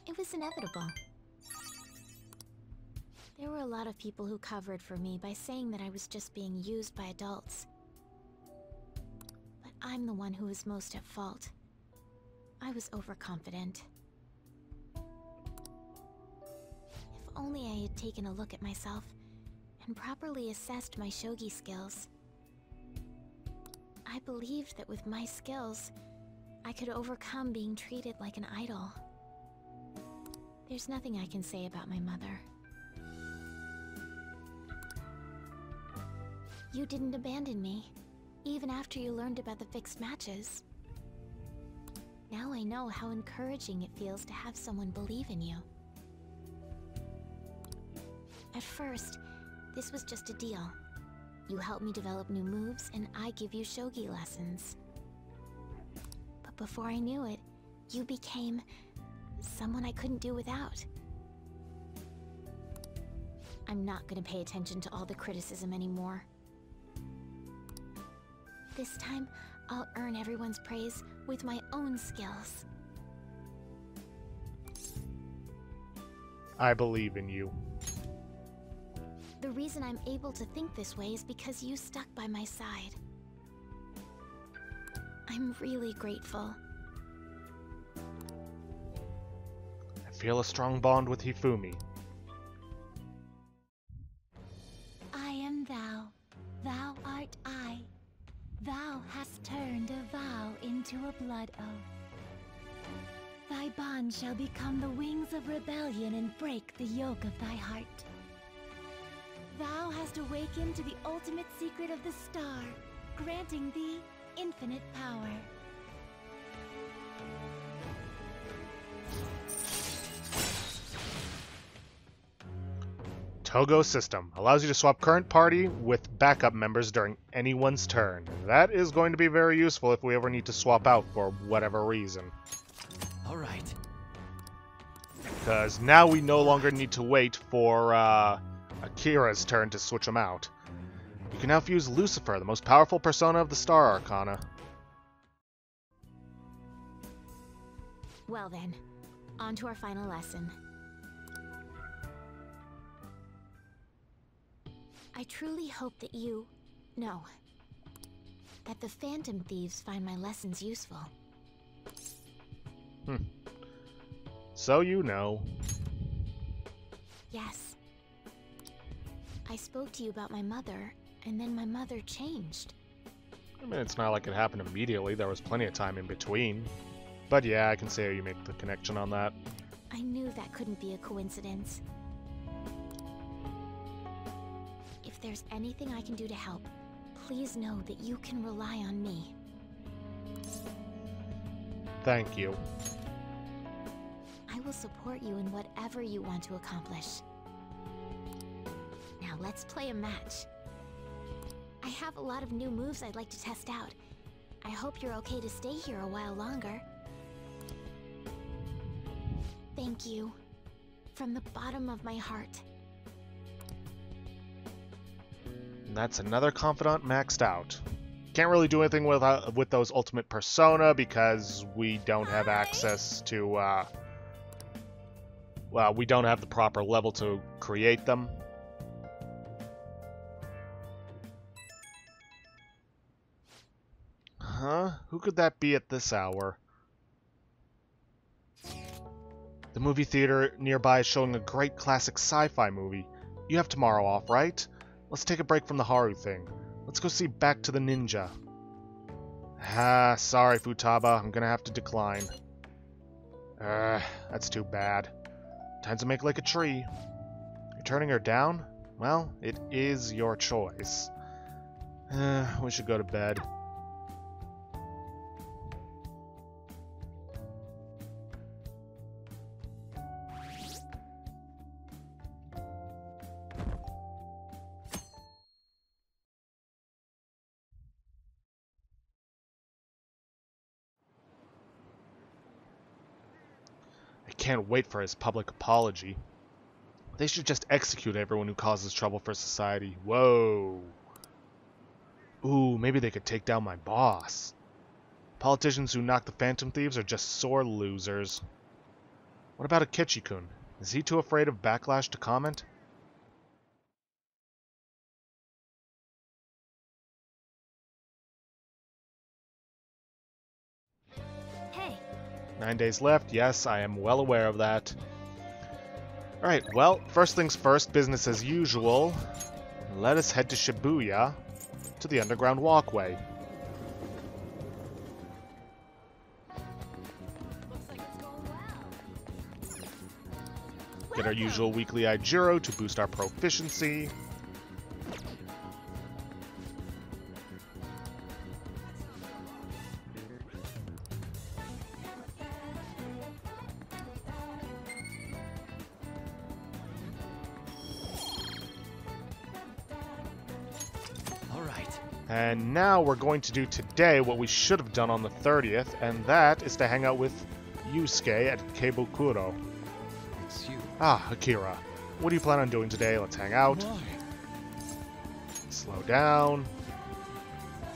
It was inevitable. There were a lot of people who covered for me by saying that I was just being used by adults. But I'm the one who was most at fault. I was overconfident. If only I had taken a look at myself and properly assessed my shogi skills. I believed that with my skills, I could overcome being treated like an idol. There's nothing I can say about my mother. You didn't abandon me, even after you learned about the fixed matches. Now I know how encouraging it feels to have someone believe in you. At first, this was just a deal. You help me develop new moves, and I give you shogi lessons. But before I knew it, you became someone I couldn't do without. I'm not going to pay attention to all the criticism anymore. This time, I'll earn everyone's praise with my own skills. I believe in you. The reason I'm able to think this way is because you stuck by my side. I'm really grateful. I feel a strong bond with Hifumi. I am thou. Thou art I. Thou hast turned a vow into a blood oath. Thy bond shall become the wings of rebellion and break the yoke of thy heart. Thou hast awakened to the ultimate secret of the star, granting thee infinite power. Togo system allows you to swap current party with backup members during anyone's turn. That is going to be very useful if we ever need to swap out for whatever reason. All right. Because now we no longer need to wait for Akira's turn to switch him out. You can now fuse Lucifer, the most powerful persona of the Star Arcana. Well then, on to our final lesson. I truly hope that you... no. That the Phantom Thieves find my lessons useful. Hmm. So you know. Yes. I spoke to you about my mother, and then my mother changed. I mean, it's not like it happened immediately. There was plenty of time in between. But yeah, I can see how you make the connection on that. I knew that couldn't be a coincidence. If there's anything I can do to help, please know that you can rely on me. Thank you. I will support you in whatever you want to accomplish. Now let's play a match. I have a lot of new moves I'd like to test out. I hope you're okay to stay here a while longer. Thank you, from the bottom of my heart. That's another confidant maxed out. Can't really do anything with those ultimate persona because we don't have access to, well, we don't have the proper level to create them. Huh? Who could that be at this hour? The movie theater nearby is showing a great classic sci-fi movie. You have tomorrow off, right? Let's take a break from the Haru thing. Let's go see Back to the Ninja. Ah, sorry, Futaba. I'm gonna have to decline. That's too bad. Time to make like a tree. You're turning her down? Well, it is your choice. We should go to bed. Can't wait for his public apology. They should just execute everyone who causes trouble for society. Whoa. Ooh, maybe they could take down my boss. Politicians who knock the Phantom Thieves are just sore losers. What about Akechi-kun? Is he too afraid of backlash to comment? Hey. 9 days left. Yes, I am well aware of that. Alright, well, first things first, business as usual. Let us head to Shibuya, to the underground walkway. Looks like it's going well. Get our usual weekly Ijiro to boost our proficiency. And now we're going to do today what we should have done on the 30th, and that is to hang out with Yusuke at Ikebukuro. It's you. Ah, Akira. What do you plan on doing today? Let's hang out. Why? Slow down.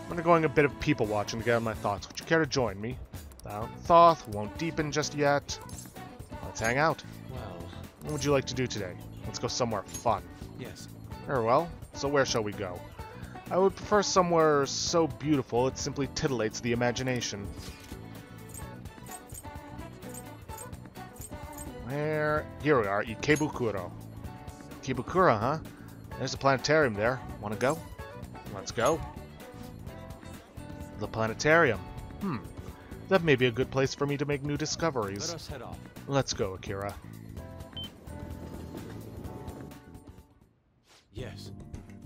I'm undergoing a bit of people watching to get on my thoughts. Would you care to join me? Thoth won't deepen just yet. Let's hang out. Well. What would you like to do today? Let's go somewhere fun. Yes. Very well. So where shall we go? I would prefer somewhere so beautiful it simply titillates the imagination. Where? Here we are, Ikebukuro. Ikebukuro, huh? There's a planetarium there. Wanna go? Let's go. The planetarium. That may be a good place for me to make new discoveries. Let us head off. Let's go, Akira. Yes.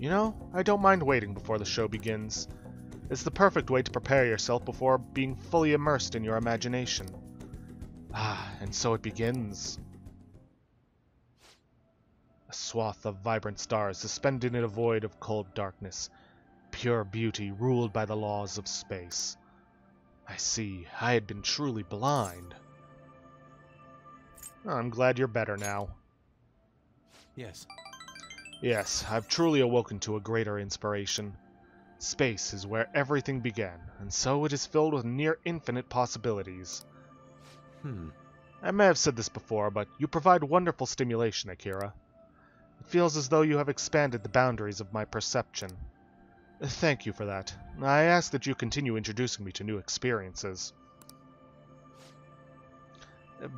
You know, I don't mind waiting before the show begins. It's the perfect way to prepare yourself before being fully immersed in your imagination. Ah, and so it begins. A swath of vibrant stars suspended in a void of cold darkness. Pure beauty ruled by the laws of space. I see, I had been truly blind. Oh, I'm glad you're better now. Yes. Yes, I've truly awoken to a greater inspiration. Space is where everything began, and so it is filled with near-infinite possibilities. I may have said this before, but you provide wonderful stimulation, Akira. It feels as though you have expanded the boundaries of my perception. Thank you for that. I ask that you continue introducing me to new experiences.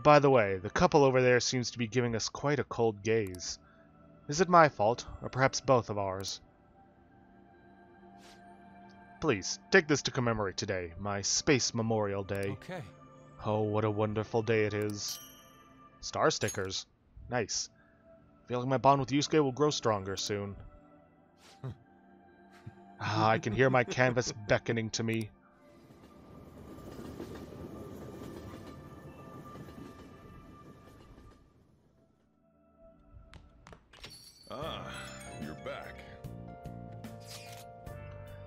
By the way, the couple over there seems to be giving us quite a cold gaze. Is it my fault, or perhaps both of ours? Please, take this to commemorate today, my Space Memorial Day. Okay. Oh, what a wonderful day it is. Star stickers. Nice. I feel like my bond with Yusuke will grow stronger soon. I can hear my canvas beckoning to me.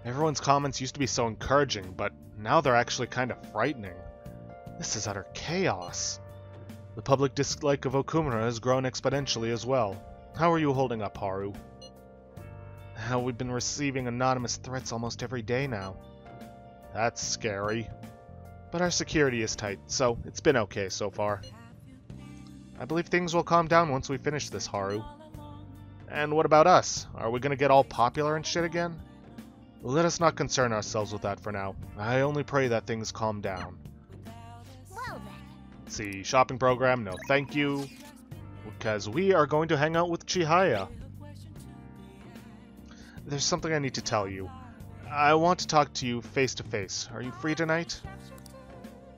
Everyone's comments used to be so encouraging, but now they're actually kind of frightening. This is utter chaos. The public dislike of Okumura has grown exponentially as well. How are you holding up, Haru? We've been receiving anonymous threats almost every day now. That's scary. But our security is tight, so it's been okay so far. I believe things will calm down once we finish this, Haru. And what about us? Are we gonna get all popular and shit again? Let us not concern ourselves with that for now. I only pray that things calm down. Well, then. See, shopping program, no thank you. Because we are going to hang out with Chihaya. There's something I need to tell you. I want to talk to you face to face. Are you free tonight?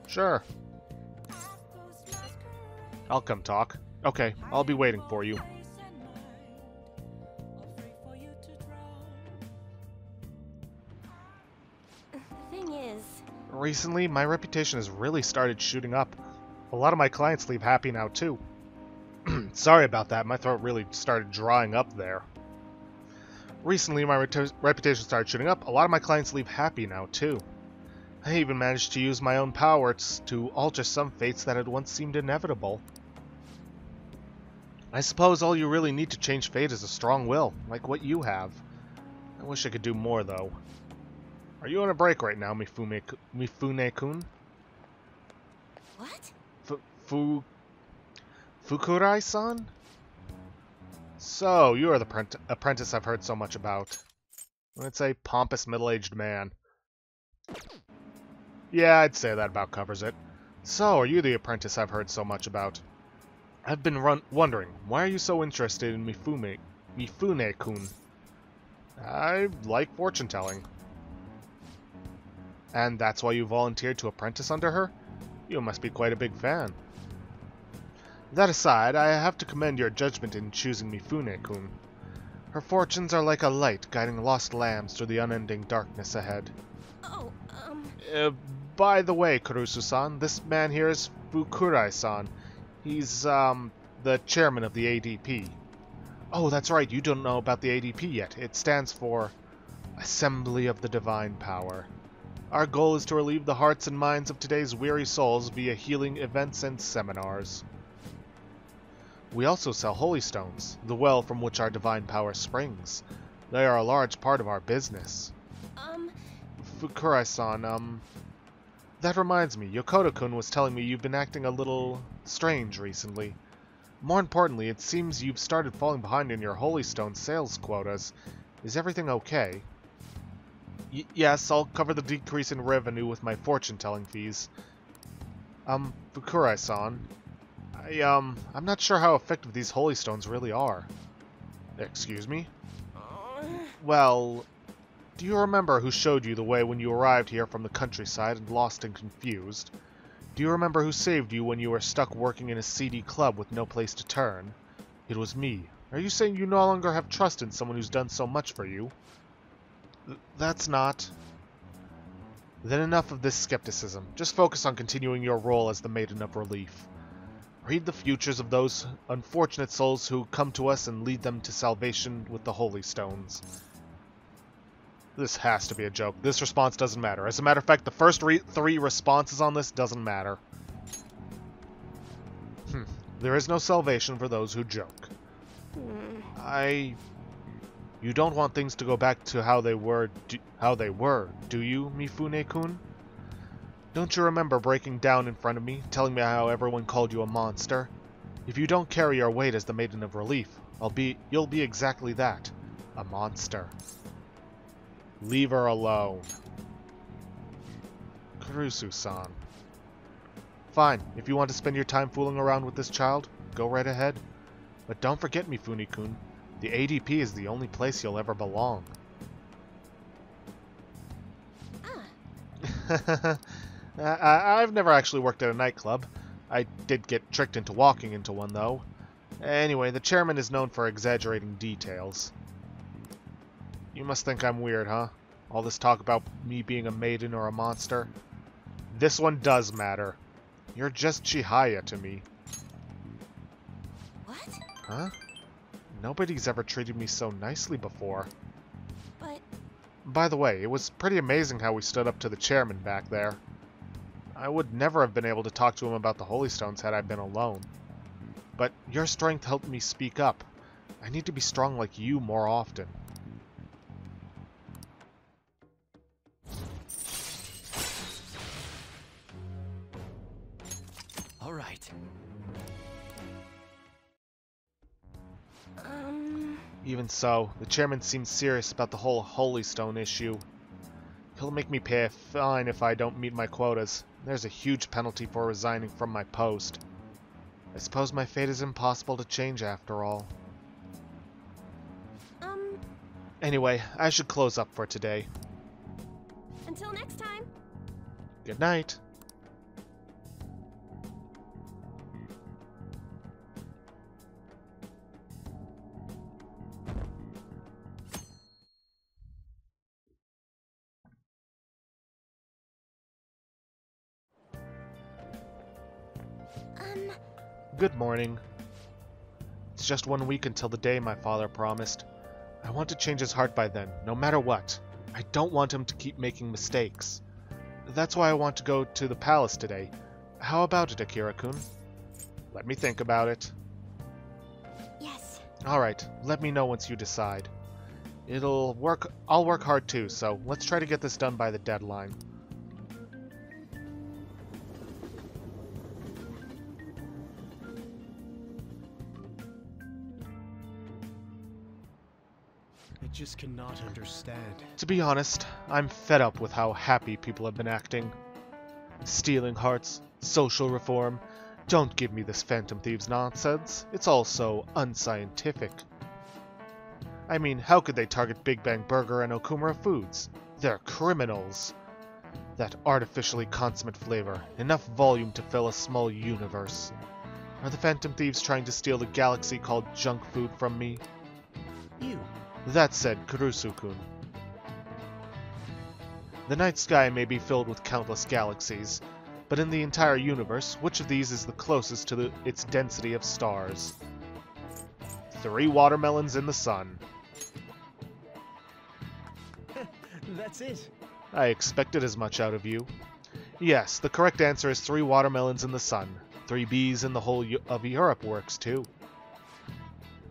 Sure. I'll come talk. Okay, I'll be waiting for you. Recently, my reputation has really started shooting up. A lot of my clients leave happy now, too. Sorry about that, my throat really started drying up there. Recently, my reputation started shooting up. A lot of my clients leave happy now, too. I even managed to use my own powers to alter some fates that had once seemed inevitable. I suppose all you really need to change fate is a strong will, like what you have. I wish I could do more, though. Are you on a break right now, Mifune-kun? What? Fukurai-san? So, you are the apprentice I've heard so much about. Let's say pompous middle-aged man. Yeah, I'd say that about covers it. So, are you the apprentice I've heard so much about? I've been wondering, why are you so interested in Mifune-kun? I like fortune-telling. And that's why you volunteered to apprentice under her? You must be quite a big fan. That aside, I have to commend your judgment in choosing Mifune-kun. Her fortunes are like a light guiding lost lambs through the unending darkness ahead. Oh, by the way, Kurusu-san, this man here is Fukurai-san. He's, the chairman of the ADP. Oh, that's right, you don't know about the ADP yet. It stands for Assembly of the Divine Power. Our goal is to relieve the hearts and minds of today's weary souls via healing events and seminars. We also sell holy stones, the well from which our divine power springs. They are a large part of our business. Fukurai-san, that reminds me, Yokota-kun was telling me you've been acting a little strange recently. More importantly, it seems you've started falling behind in your holy stone sales quotas. Is everything okay? Yes, I'll cover the decrease in revenue with my fortune-telling fees. Fukurai-san, I'm not sure how effective these holy stones really are. Excuse me? Well... Do you remember who showed you the way when you arrived here from the countryside and lost and confused? Do you remember who saved you when you were stuck working in a seedy club with no place to turn? It was me. Are you saying you no longer have trust in someone who's done so much for you? That's not... Then enough of this skepticism. Just focus on continuing your role as the Maiden of Relief. Read the futures of those unfortunate souls who come to us and lead them to salvation with the Holy Stones. This has to be a joke. This response doesn't matter. As a matter of fact, the first three responses on this doesn't matter. There is no salvation for those who joke. You don't want things to go back to how they were, do you, Mifune-kun? Don't you remember breaking down in front of me, telling me how everyone called you a monster? If you don't carry your weight as the Maiden of Relief, you'll be exactly that. A monster. Leave her alone. Kurusu-san. Fine, if you want to spend your time fooling around with this child, go right ahead. But don't forget, Mifune-kun, the ADP is the only place you'll ever belong. I've never actually worked at a nightclub. I did get tricked into walking into one, though. Anyway, the chairman is known for exaggerating details. You must think I'm weird, huh? All this talk about me being a maiden or a monster? This one does matter. You're just Chihaya to me. What? Huh? Nobody's ever treated me so nicely before. But... By the way, it was pretty amazing how we stood up to the chairman back there. I would never have been able to talk to him about the Holy Stones had I been alone. But your strength helped me speak up. I need to be strong like you more often. Right. Even so, the chairman seems serious about the whole Holy Stone issue. He'll make me pay a fine if I don't meet my quotas. There's a huge penalty for resigning from my post. I suppose my fate is impossible to change after all. Anyway, I should close up for today. Until next time. Good night. Mom! Good morning. It's just 1 week until the day my father promised. I want to change his heart by then, no matter what. I don't want him to keep making mistakes. That's why I want to go to the palace today. How about it, Akira-kun? Let me think about it. Yes. Alright, let me know once you decide. I'll work hard too, so let's try to get this done by the deadline. I just cannot understand. To be honest, I'm fed up with how happy people have been acting. Stealing hearts, social reform. Don't give me this Phantom Thieves nonsense. It's all so unscientific. I mean, how could they target Big Bang Burger and Okumura Foods? They're criminals. That artificially consummate flavor. Enough volume to fill a small universe. Are the Phantom Thieves trying to steal the galaxy called junk food from me? You. That said, Kurusu-kun. The night sky may be filled with countless galaxies, but in the entire universe, which of these is the closest to its density of stars? 3 watermelons in the sun. That's it. I expected as much out of you. Yes, the correct answer is 3 watermelons in the sun. 3 bees in the whole of Europe works too.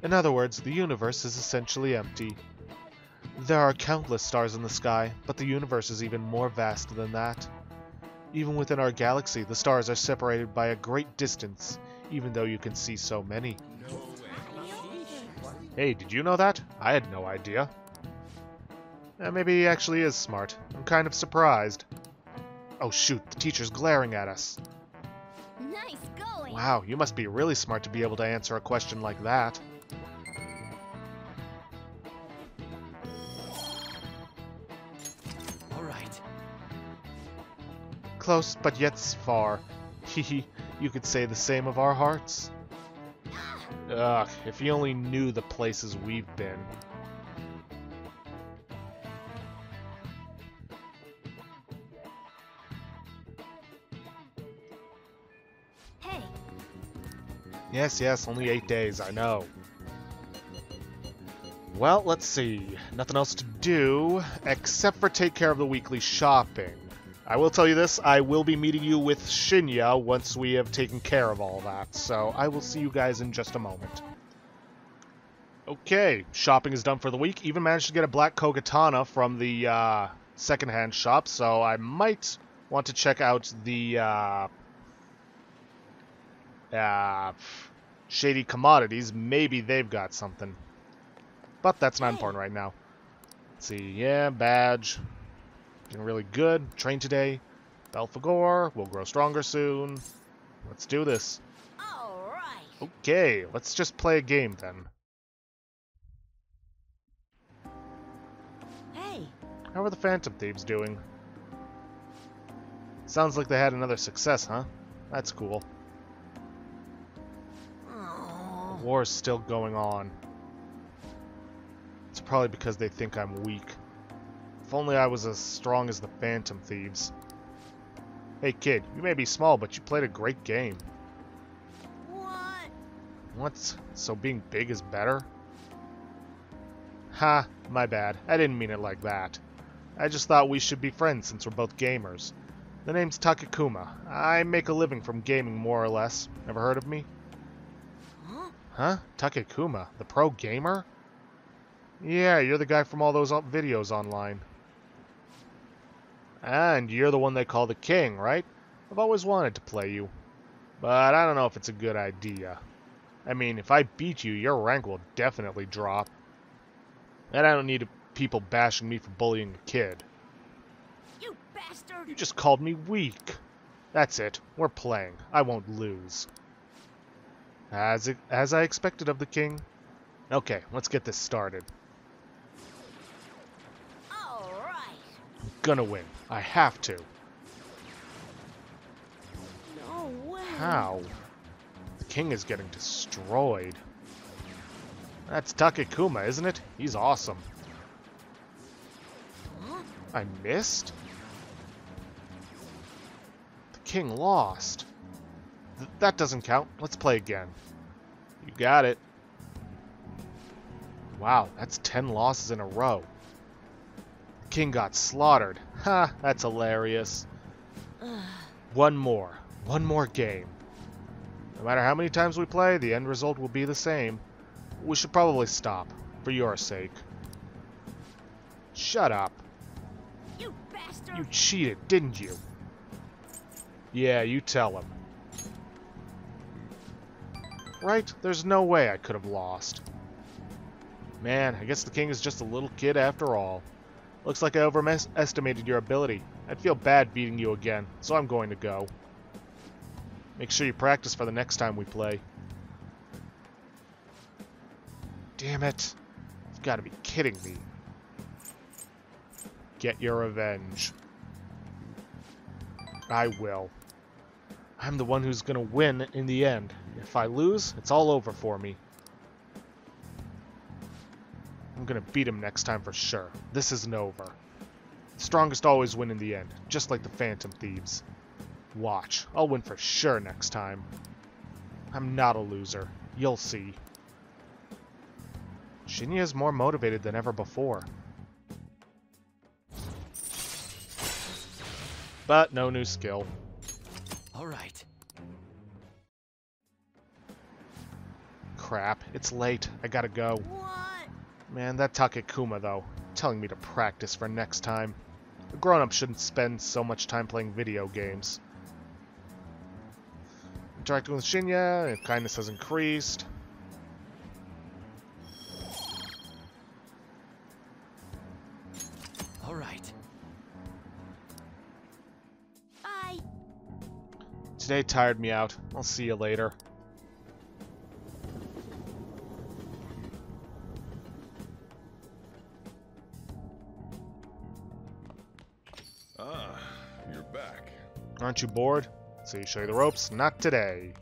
In other words, the universe is essentially empty. There are countless stars in the sky, but the universe is even more vast than that. Even within our galaxy, the stars are separated by a great distance, even though you can see so many. Hey, did you know that? I had no idea. Maybe he actually is smart. I'm kind of surprised. Oh shoot, the teacher's glaring at us. Nice going. Wow, you must be really smart to be able to answer a question like that. Close, but yet far. Hehe, you could say the same of our hearts. Ugh, if you only knew the places we've been. Hey. Yes, only 8 days, I know. Well, let's see. Nothing else to do, except for take care of the weekly shopping. I will tell you this, I will be meeting you with Shinya once we have taken care of all that, so I will see you guys in just a moment. Okay, shopping is done for the week. Even managed to get a black Kogatana from the secondhand shop, so I might want to check out the Shady Commodities. Maybe they've got something. But that's not important right now. Let's see, yeah, badge. Doing really good. Train today. Belphegor. We'll grow stronger soon. Let's do this. All right. Okay, let's just play a game then. Hey. How are the Phantom Thieves doing? Sounds like they had another success, huh? That's cool. Oh. The war's still going on. It's probably because they think I'm weak. If only I was as strong as the Phantom Thieves. Hey kid, you may be small, but you played a great game. What? What? So being big is better? Ha, my bad. I didn't mean it like that. I just thought we should be friends since we're both gamers. The name's Takekuma. I make a living from gaming, more or less. Ever heard of me? Huh? Huh? Takekuma, the pro gamer? Yeah, you're the guy from all those videos online. And you're the one they call the king, right? I've always wanted to play you. But I don't know if it's a good idea. I mean, if I beat you, your rank will definitely drop. And I don't need people bashing me for bullying a kid. You bastard! You just called me weak. That's it. We're playing. I won't lose. As I expected of the king. Okay, let's get this started. I'm gonna win. I have to. No way. How? The king is getting destroyed. That's Takekuma, isn't it? He's awesome. Huh? I missed? The king lost. That doesn't count. Let's play again. You got it. Wow, that's 10 losses in a row. The king got slaughtered. Ha, that's hilarious. One more game. No matter how many times we play, the end result will be the same. We should probably stop, for your sake. Shut up. You bastard! You cheated, didn't you? Yeah, you tell him. Right? There's no way I could have lost. Man, I guess the king is just a little kid after all. Looks like I overestimated your ability. I'd feel bad beating you again, so I'm going to go. Make sure you practice for the next time we play. Damn it. You've got to be kidding me. Get your revenge. I will. I'm the one who's going to win in the end. If I lose, it's all over for me. I'm going to beat him next time for sure. This isn't over. The strongest always win in the end, just like the Phantom Thieves. Watch. I'll win for sure next time. I'm not a loser. You'll see. Shinya is more motivated than ever before. But no new skill. All right. Crap, it's late. I gotta go. What? Man, that Takekuma, though, telling me to practice for next time. A grown-up shouldn't spend so much time playing video games. Interacting with Shinya, and kindness has increased. All right. Bye. Today tired me out. I'll see you later. Ah, you're back. Aren't you bored? So you show you the ropes? Not today.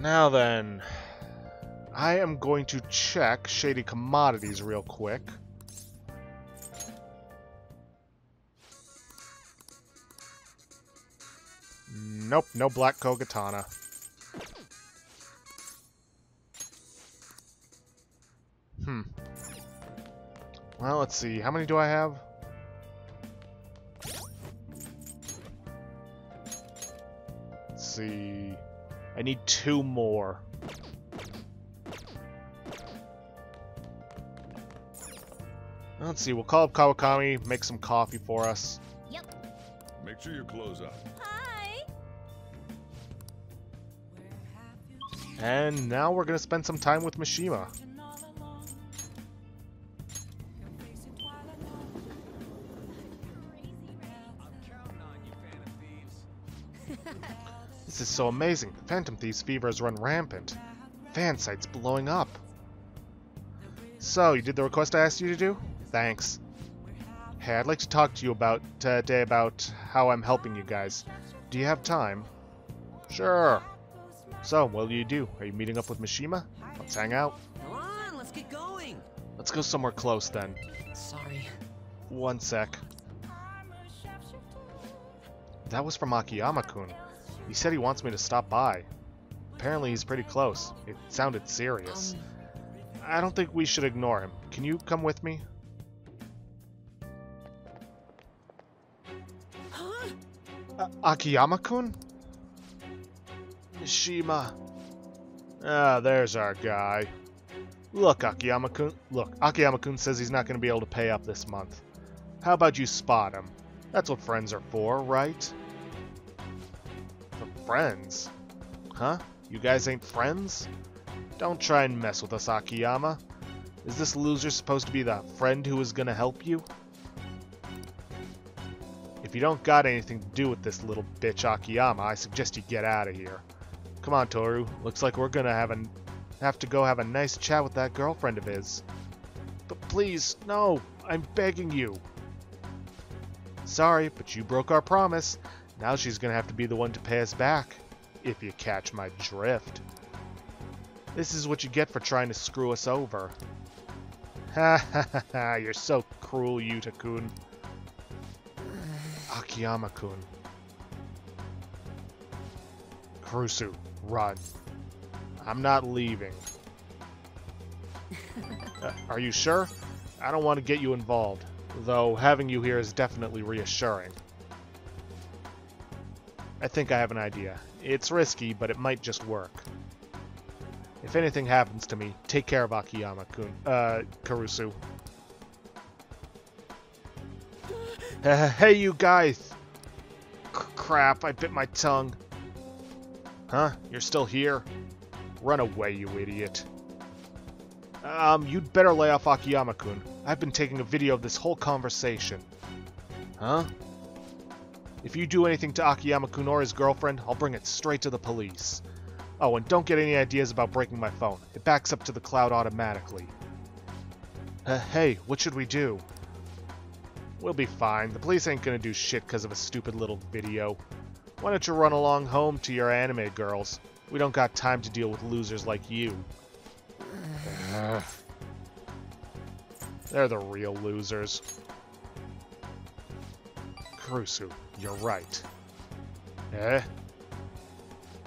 Now then, I am going to check Shady Commodities real quick. Nope, no black Kogatana. Well, let's see. How many do I have? See, I need 2 more. Let's see, we'll call up Kawakami, make some coffee for us. Yep. Make sure you close up. Hi. And now we're gonna spend some time with Mishima. This is so amazing. The Phantom Thieves fever has run rampant. Fan site's blowing up. So, you did the request I asked you to do? Thanks. Hey, I'd like to talk to you about today about how I'm helping you guys. Do you have time? Sure. So, what will you do? Are you meeting up with Mishima? Let's hang out. Come on, let's get going. Let's go somewhere close then. Sorry. One sec. That was from Akiyama-kun. He said he wants me to stop by. Apparently he's pretty close. It sounded serious. I don't think we should ignore him. Can you come with me? Huh? Akiyama-kun? Mishima. Ah, there's our guy. Look, Akiyama-kun. Look, Akiyama-kun says he's not going to be able to pay up this month. How about you spot him? That's what friends are for, right? Friends? Huh? You guys ain't friends? Don't try and mess with us, Akiyama. Is this loser supposed to be the friend who is gonna help you? If you don't got anything to do with this little bitch, Akiyama, I suggest you get out of here. Come on, Toru. Looks like we're gonna have to go have a nice chat with that girlfriend of his. But please, no! I'm begging you! Sorry, but you broke our promise. Now she's gonna have to be the one to pay us back, if you catch my drift. This is what you get for trying to screw us over. Ha ha ha ha, you're so cruel, Yuta-kun. Akiyama-kun. Kurusu, run. I'm not leaving. Are you sure? I don't want to get you involved, though having you here is definitely reassuring. I think I have an idea. It's risky, but it might just work. If anything happens to me, take care of Akiyama-kun, Kurusu. Hey, you guys! Crap, I bit my tongue. Huh? You're still here? Run away, you idiot. You'd better lay off Akiyama-kun. I've been taking a video of this whole conversation. Huh? If you do anything to Akiyama-kun or his girlfriend, I'll bring it straight to the police. Oh, and don't get any ideas about breaking my phone. It backs up to the cloud automatically. Hey, what should we do? We'll be fine. The police ain't gonna do shit because of a stupid little video. Why don't you run along home to your anime girls? We don't got time to deal with losers like you. They're the real losers. Kurusu, you're right. Eh?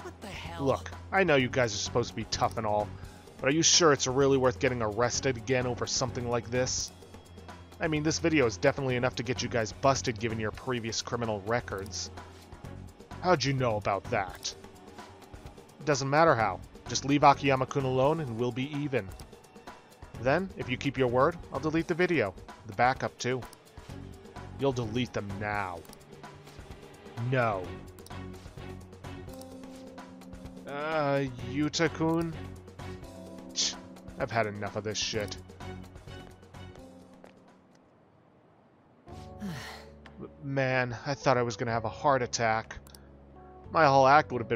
What the hell? Look, I know you guys are supposed to be tough and all, but are you sure it's really worth getting arrested again over something like this? I mean, this video is definitely enough to get you guys busted given your previous criminal records. How'd you know about that? Doesn't matter how. Just leave Akiyama-kun alone and we'll be even. Then, if you keep your word, I'll delete the video. The backup, too. You'll delete them now. No. Yuta-kun? I've had enough of this shit. Man, I thought I was gonna have a heart attack. My whole act would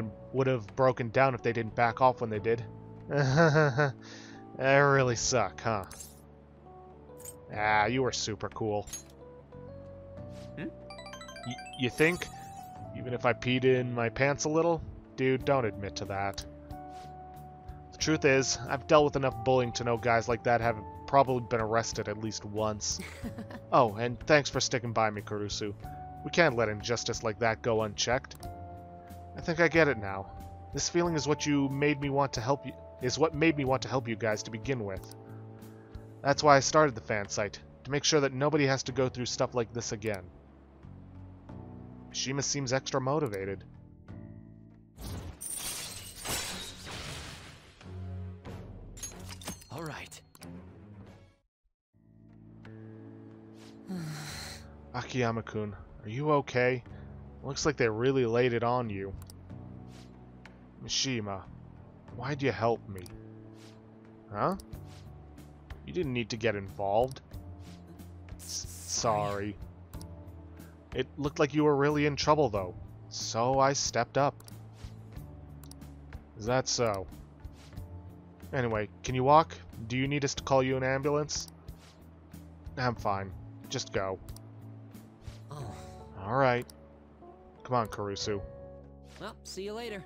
have broken down if they didn't back off when they did. I really suck, huh? Ah, you were super cool. Hmm? You think? Even if I peed in my pants a little? Dude, don't admit to that. The truth is, I've dealt with enough bullying to know guys like that haven't probably been arrested at least once. Oh, and thanks for sticking by me, Kurusu. We can't let injustice like that go unchecked. I think I get it now. This feeling is what made me want to help you guys to begin with. That's why I started the fan site, to make sure that nobody has to go through stuff like this again. Mishima seems extra motivated. All right. Akiyama-kun, are you okay? Looks like they really laid it on you. Mishima, why'd you help me? Huh? You didn't need to get involved. Sorry. It looked like you were really in trouble, though. So I stepped up. Is that so? Anyway, can you walk? Do you need us to call you an ambulance? I'm fine. Just go. Oh. Alright. Come on, Kurusu. Well, see you later.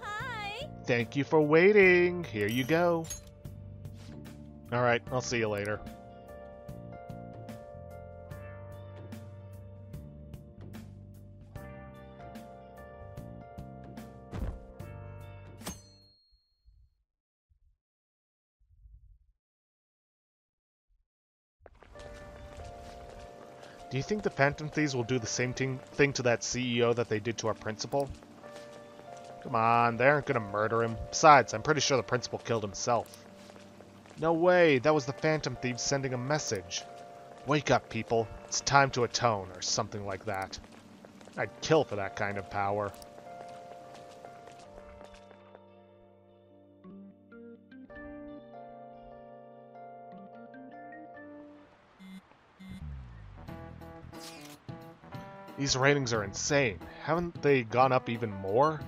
Hi! Thank you for waiting. Here you go. Alright, I'll see you later. Do you think the Phantom Thieves will do the same thing to that CEO that they did to our principal? Come on, they aren't gonna murder him. Besides, I'm pretty sure the principal killed himself. No way, that was the Phantom Thieves sending a message. Wake up, people. It's time to atone, or something like that. I'd kill for that kind of power. These ratings are insane. Haven't they gone up even more?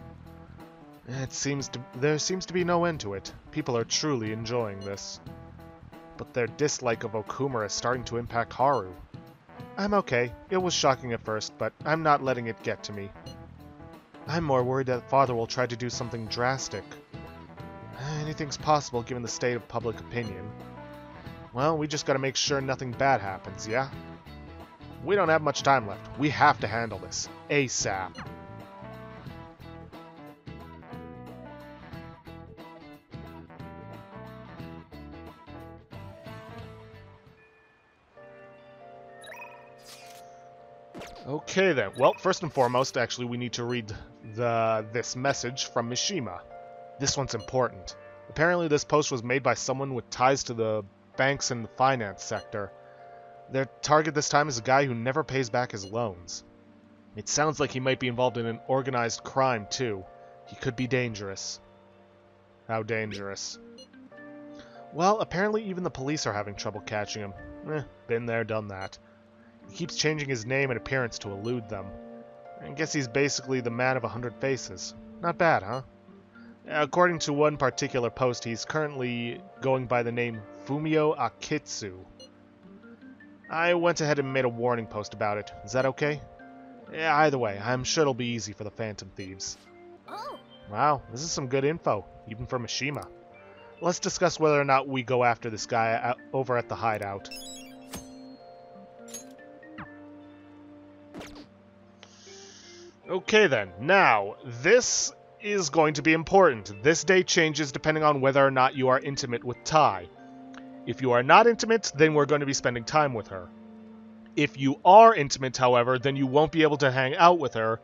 There seems to be no end to it. People are truly enjoying this. But their dislike of Okumura is starting to impact Haru. I'm okay. It was shocking at first, but I'm not letting it get to me. I'm more worried that Father will try to do something drastic. Anything's possible given the state of public opinion. Well, we just gotta make sure nothing bad happens, yeah? We don't have much time left. We have to handle this. ASAP. Okay then. Well, first and foremost, actually, we need to read this message from Mishima. This one's important. Apparently this post was made by someone with ties to the banks and the finance sector. Their target this time is a guy who never pays back his loans. It sounds like he might be involved in an organized crime, too. He could be dangerous. How dangerous? Well, apparently even the police are having trouble catching him. Been there, done that. He keeps changing his name and appearance to elude them. I guess he's basically the man of 100 faces. Not bad, huh? According to one particular post, he's currently going by the name Fumio Akitsu. I went ahead and made a warning post about it. Is that okay? Yeah, either way, I'm sure it'll be easy for the Phantom Thieves. Oh. Wow, this is some good info, even for Mishima. Let's discuss whether or not we go after this guy over at the hideout. Okay then, now, this is going to be important. This day changes depending on whether or not you are intimate with Tai. If you are not intimate, then we're going to be spending time with her. If you are intimate, however, then you won't be able to hang out with her,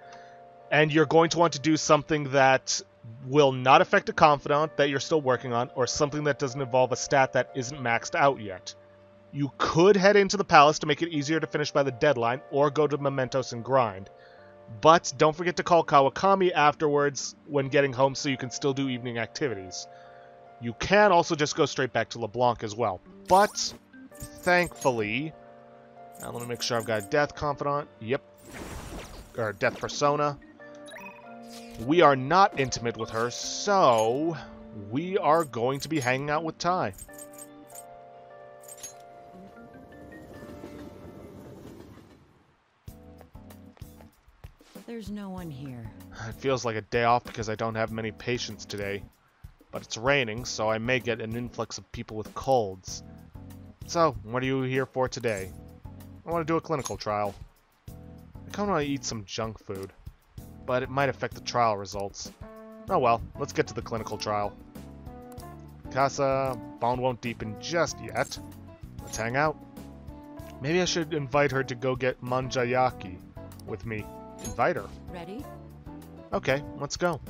and you're going to want to do something that will not affect a confidant that you're still working on, or something that doesn't involve a stat that isn't maxed out yet. You could head into the palace to make it easier to finish by the deadline, or go to Mementos and grind. But don't forget to call Kawakami afterwards when getting home so you can still do evening activities. You can also just go straight back to LeBlanc as well. But, thankfully... Now let me make sure I've got Death Confidant. Yep. Or Death Persona. We are not intimate with her, so... we are going to be hanging out with Tai. There's no one here. It feels like a day off because I don't have many patients today. But it's raining, so I may get an influx of people with colds. So, what are you here for today? I want to do a clinical trial. I kind of want to eat some junk food, but it might affect the trial results. Oh well, let's get to the clinical trial. Casa, bond won't deepen just yet. Let's hang out. Maybe I should invite her to go get manjayaki with me. Invite her. Ready? Okay, let's go.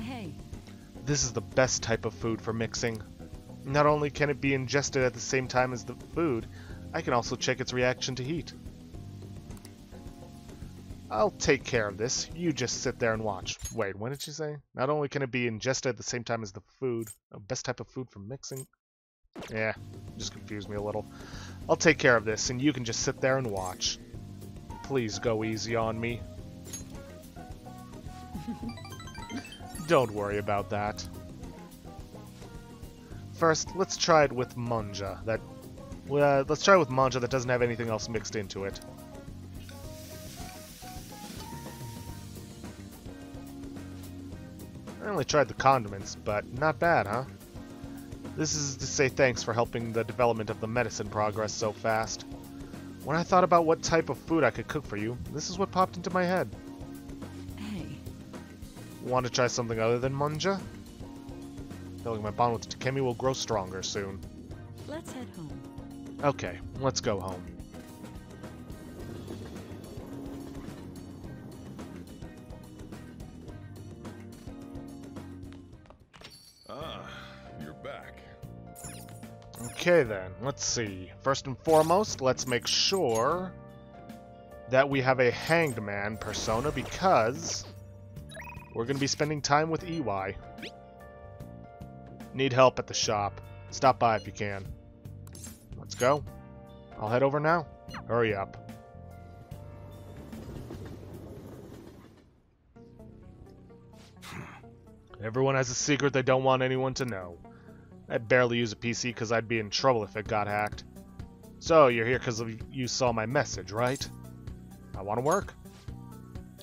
Hey. This is the best type of food for mixing. Not only can it be ingested at the same time as the food, I can also check its reaction to heat. I'll take care of this. You just sit there and watch. Wait, what did she say? Not only can it be ingested at the same time as the food, the best type of food for mixing. Yeah, just confused me a little. I'll take care of this, and you can just sit there and watch. Please go easy on me. Don't worry about that. First, let's try it with manja. That doesn't have anything else mixed into it. I only tried the condiments, but not bad, huh? This is to say thanks for helping the development of the medicine progress so fast. When I thought about what type of food I could cook for you, this is what popped into my head. Hey. Want to try something other than manja? Knowing my bond with Takemi will grow stronger soon. Let's head home. Okay, let's go home. Okay then, let's see. First and foremost, let's make sure that we have a Hanged Man persona because we're going to be spending time with EY. Need help at the shop. Stop by if you can. Let's go. I'll head over now. Hurry up. Everyone has a secret they don't want anyone to know. I barely use a PC because I'd be in trouble if it got hacked. So, you're here because you saw my message, right? I want to work.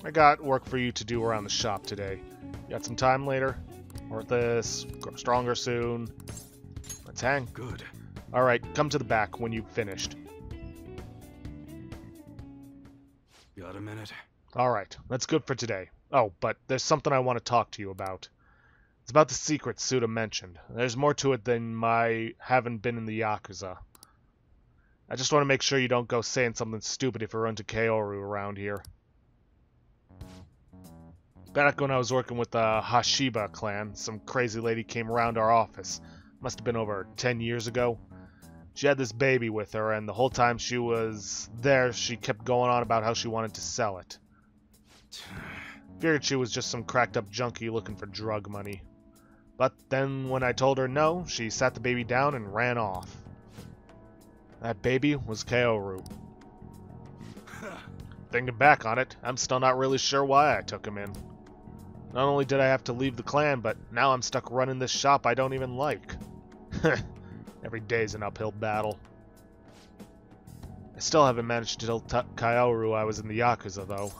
I got work for you to do around the shop today. You got some time later? Report this. Grow stronger soon. Let's hang. Good. All right, come to the back when you've finished. Got a minute? All right, that's good for today. Oh, but there's something I want to talk to you about. It's about the secret Tsuda mentioned. There's more to it than my having been in the Yakuza. I just want to make sure you don't go saying something stupid if you run to Kaoru around here. Back when I was working with the Hashiba clan, some crazy lady came around our office. Must have been over 10 years ago. She had this baby with her, and the whole time she was there, she kept going on about how she wanted to sell it. Figured she was just some cracked-up junkie looking for drug money. But then when I told her no, she sat the baby down and ran off. That baby was Kaoru. Thinking back on it, I'm still not really sure why I took him in. Not only did I have to leave the clan, but now I'm stuck running this shop I don't even like. Every day's an uphill battle. I still haven't managed to tell Kaoru I was in the Yakuza, though.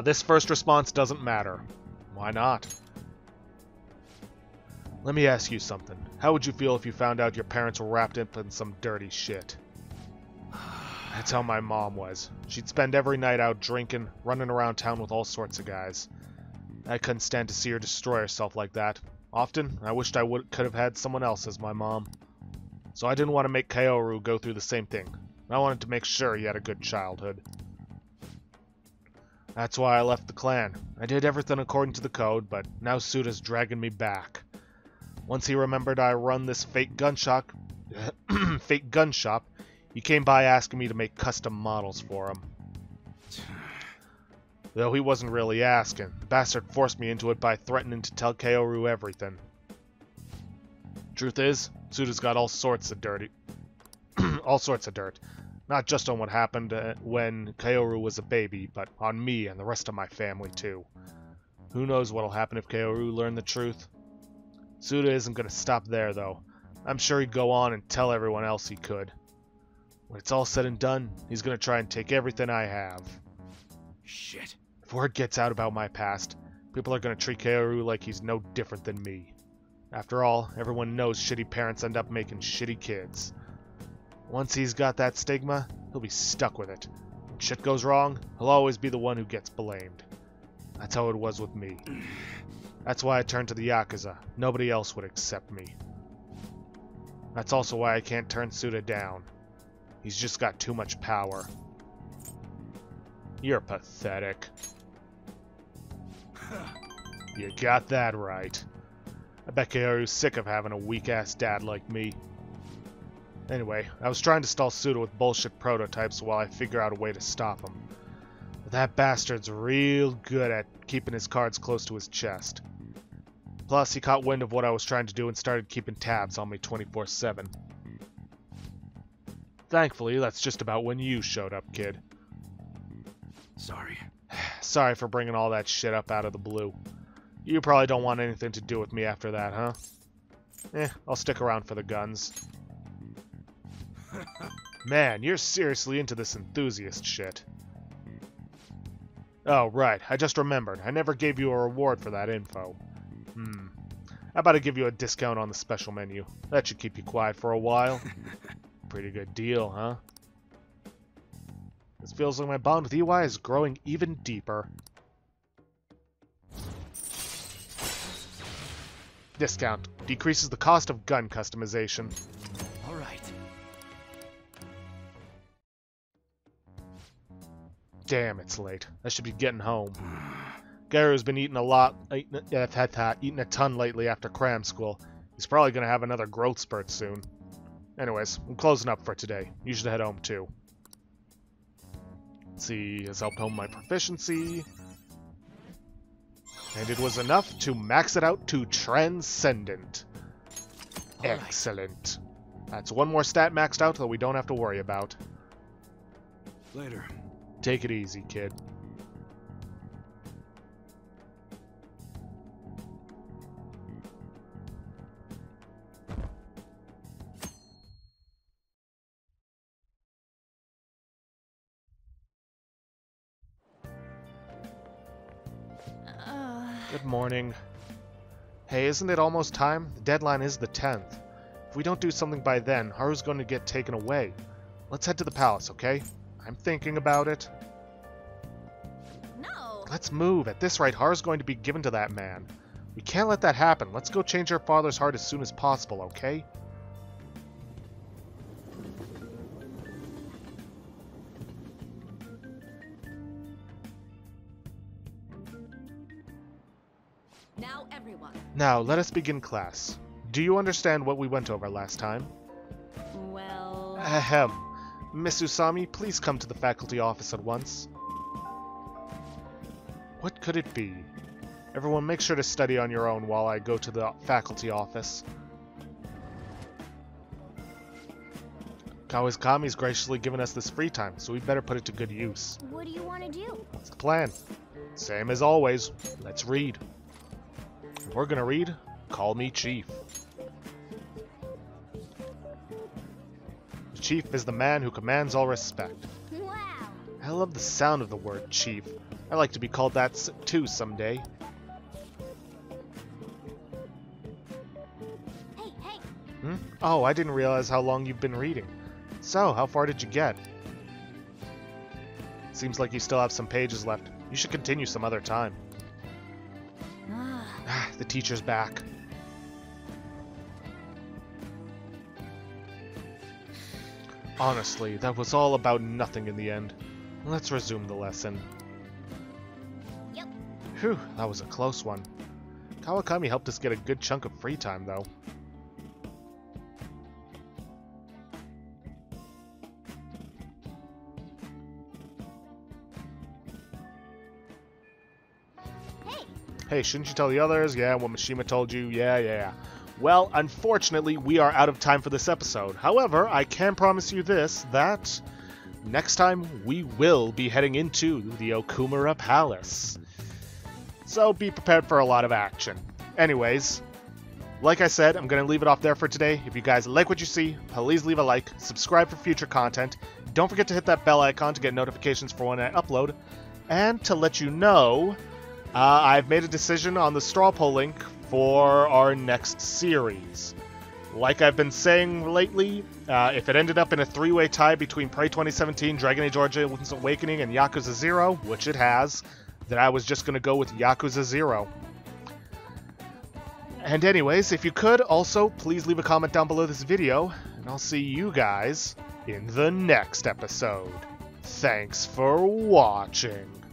This first response doesn't matter. Why not? Let me ask you something. How would you feel if you found out your parents were wrapped up in some dirty shit? That's how my mom was. She'd spend every night out drinking, running around town with all sorts of guys. I couldn't stand to see her destroy herself like that. Often, I wished I could have had someone else as my mom. So I didn't want to make Kaoru go through the same thing. I wanted to make sure he had a good childhood. That's why I left the clan. I did everything according to the code, but now Tsuda's dragging me back. Once he remembered I run this fake gun shop, he came by asking me to make custom models for him. Though he wasn't really asking, the bastard forced me into it by threatening to tell Kaoru everything. Truth is, Tsuda's got all sorts of dirt. Not just on what happened when Kaoru was a baby, but on me and the rest of my family too. Who knows what'll happen if Kaoru learned the truth? Tsuda isn't gonna stop there though. I'm sure he'd go on and tell everyone else he could. When it's all said and done, he's gonna try and take everything I have. Shit. If word gets out about my past, people are gonna treat Kaoru like he's no different than me. After all, everyone knows shitty parents end up making shitty kids. Once he's got that stigma, he'll be stuck with it. When shit goes wrong, he'll always be the one who gets blamed. That's how it was with me. That's why I turned to the Yakuza. Nobody else would accept me. That's also why I can't turn Tsuda down. He's just got too much power. You're pathetic. You got that right. I bet Kaoru's sick of having a weak-ass dad like me. Anyway, I was trying to stall Tsuda with bullshit prototypes while I figure out a way to stop him. But that bastard's real good at keeping his cards close to his chest. Plus, he caught wind of what I was trying to do and started keeping tabs on me 24/7. Thankfully, that's just about when you showed up, kid. Sorry. Sorry for bringing all that shit up out of the blue. You probably don't want anything to do with me after that, huh? I'll stick around for the guns. Man, you're seriously into this enthusiast shit. Oh, right. I just remembered. I never gave you a reward for that info. How about I give you a discount on the special menu? That should keep you quiet for a while. Pretty good deal, huh? This feels like my bond with EY is growing even deeper. Discount. Decreases the cost of gun customization. Damn, it's late. I should be getting home. Garu's been eating a ton lately after cram school. He's probably going to have another growth spurt soon. Anyways, I'm closing up for today. You should head home too. Let's see, has helped home my proficiency. And it was enough to max it out to transcendent. Excellent. That's one more stat maxed out that we don't have to worry about. Later. Take it easy, kid. Good morning. Hey, isn't it almost time? The deadline is the 10th. If we don't do something by then, Haru's going to get taken away. Let's head to the palace, okay? I'm thinking about it. No. Let's move. At this rate, Haru's going to be given to that man. We can't let that happen. Let's go change our father's heart as soon as possible, okay? Now, everyone. Now, let us begin class. Do you understand what we went over last time? Well... Ahem. Miss Usami, please come to the faculty office at once. What could it be? Everyone, make sure to study on your own while I go to the faculty office. Kawakami's graciously given us this free time, so we better put it to good use. What do you want to do? What's the plan? Same as always. Let's read. If we're gonna read, call me Chief. The Chief is the man who commands all respect. Wow. I love the sound of the word Chief. I'd like to be called that too someday. Hey, hey. Hmm? Oh, I didn't realize how long you've been reading. So, how far did you get? Seems like you still have some pages left. You should continue some other time. The teacher's back. Honestly, that was all about nothing in the end. Let's resume the lesson. Yep. Phew, that was a close one. Kawakami helped us get a good chunk of free time, though. Hey, shouldn't you tell the others? Yeah, what Mishima told you. Yeah. Well, unfortunately, we are out of time for this episode. However, I can promise you this, that next time we will be heading into the Okumura Palace. So be prepared for a lot of action. Anyways, like I said, I'm going to leave it off there for today. If you guys like what you see, please leave a like, subscribe for future content. Don't forget to hit that bell icon to get notifications for when I upload, and to let you know... I've made a decision on the straw poll link for our next series. Like I've been saying lately, if it ended up in a three-way tie between Prey 2017, Dragon Age Origins Awakening, and Yakuza 0, which it has, then I was just going to go with Yakuza 0. And anyways, if you could, also, please leave a comment down below this video, and I'll see you guys in the next episode. Thanks for watching.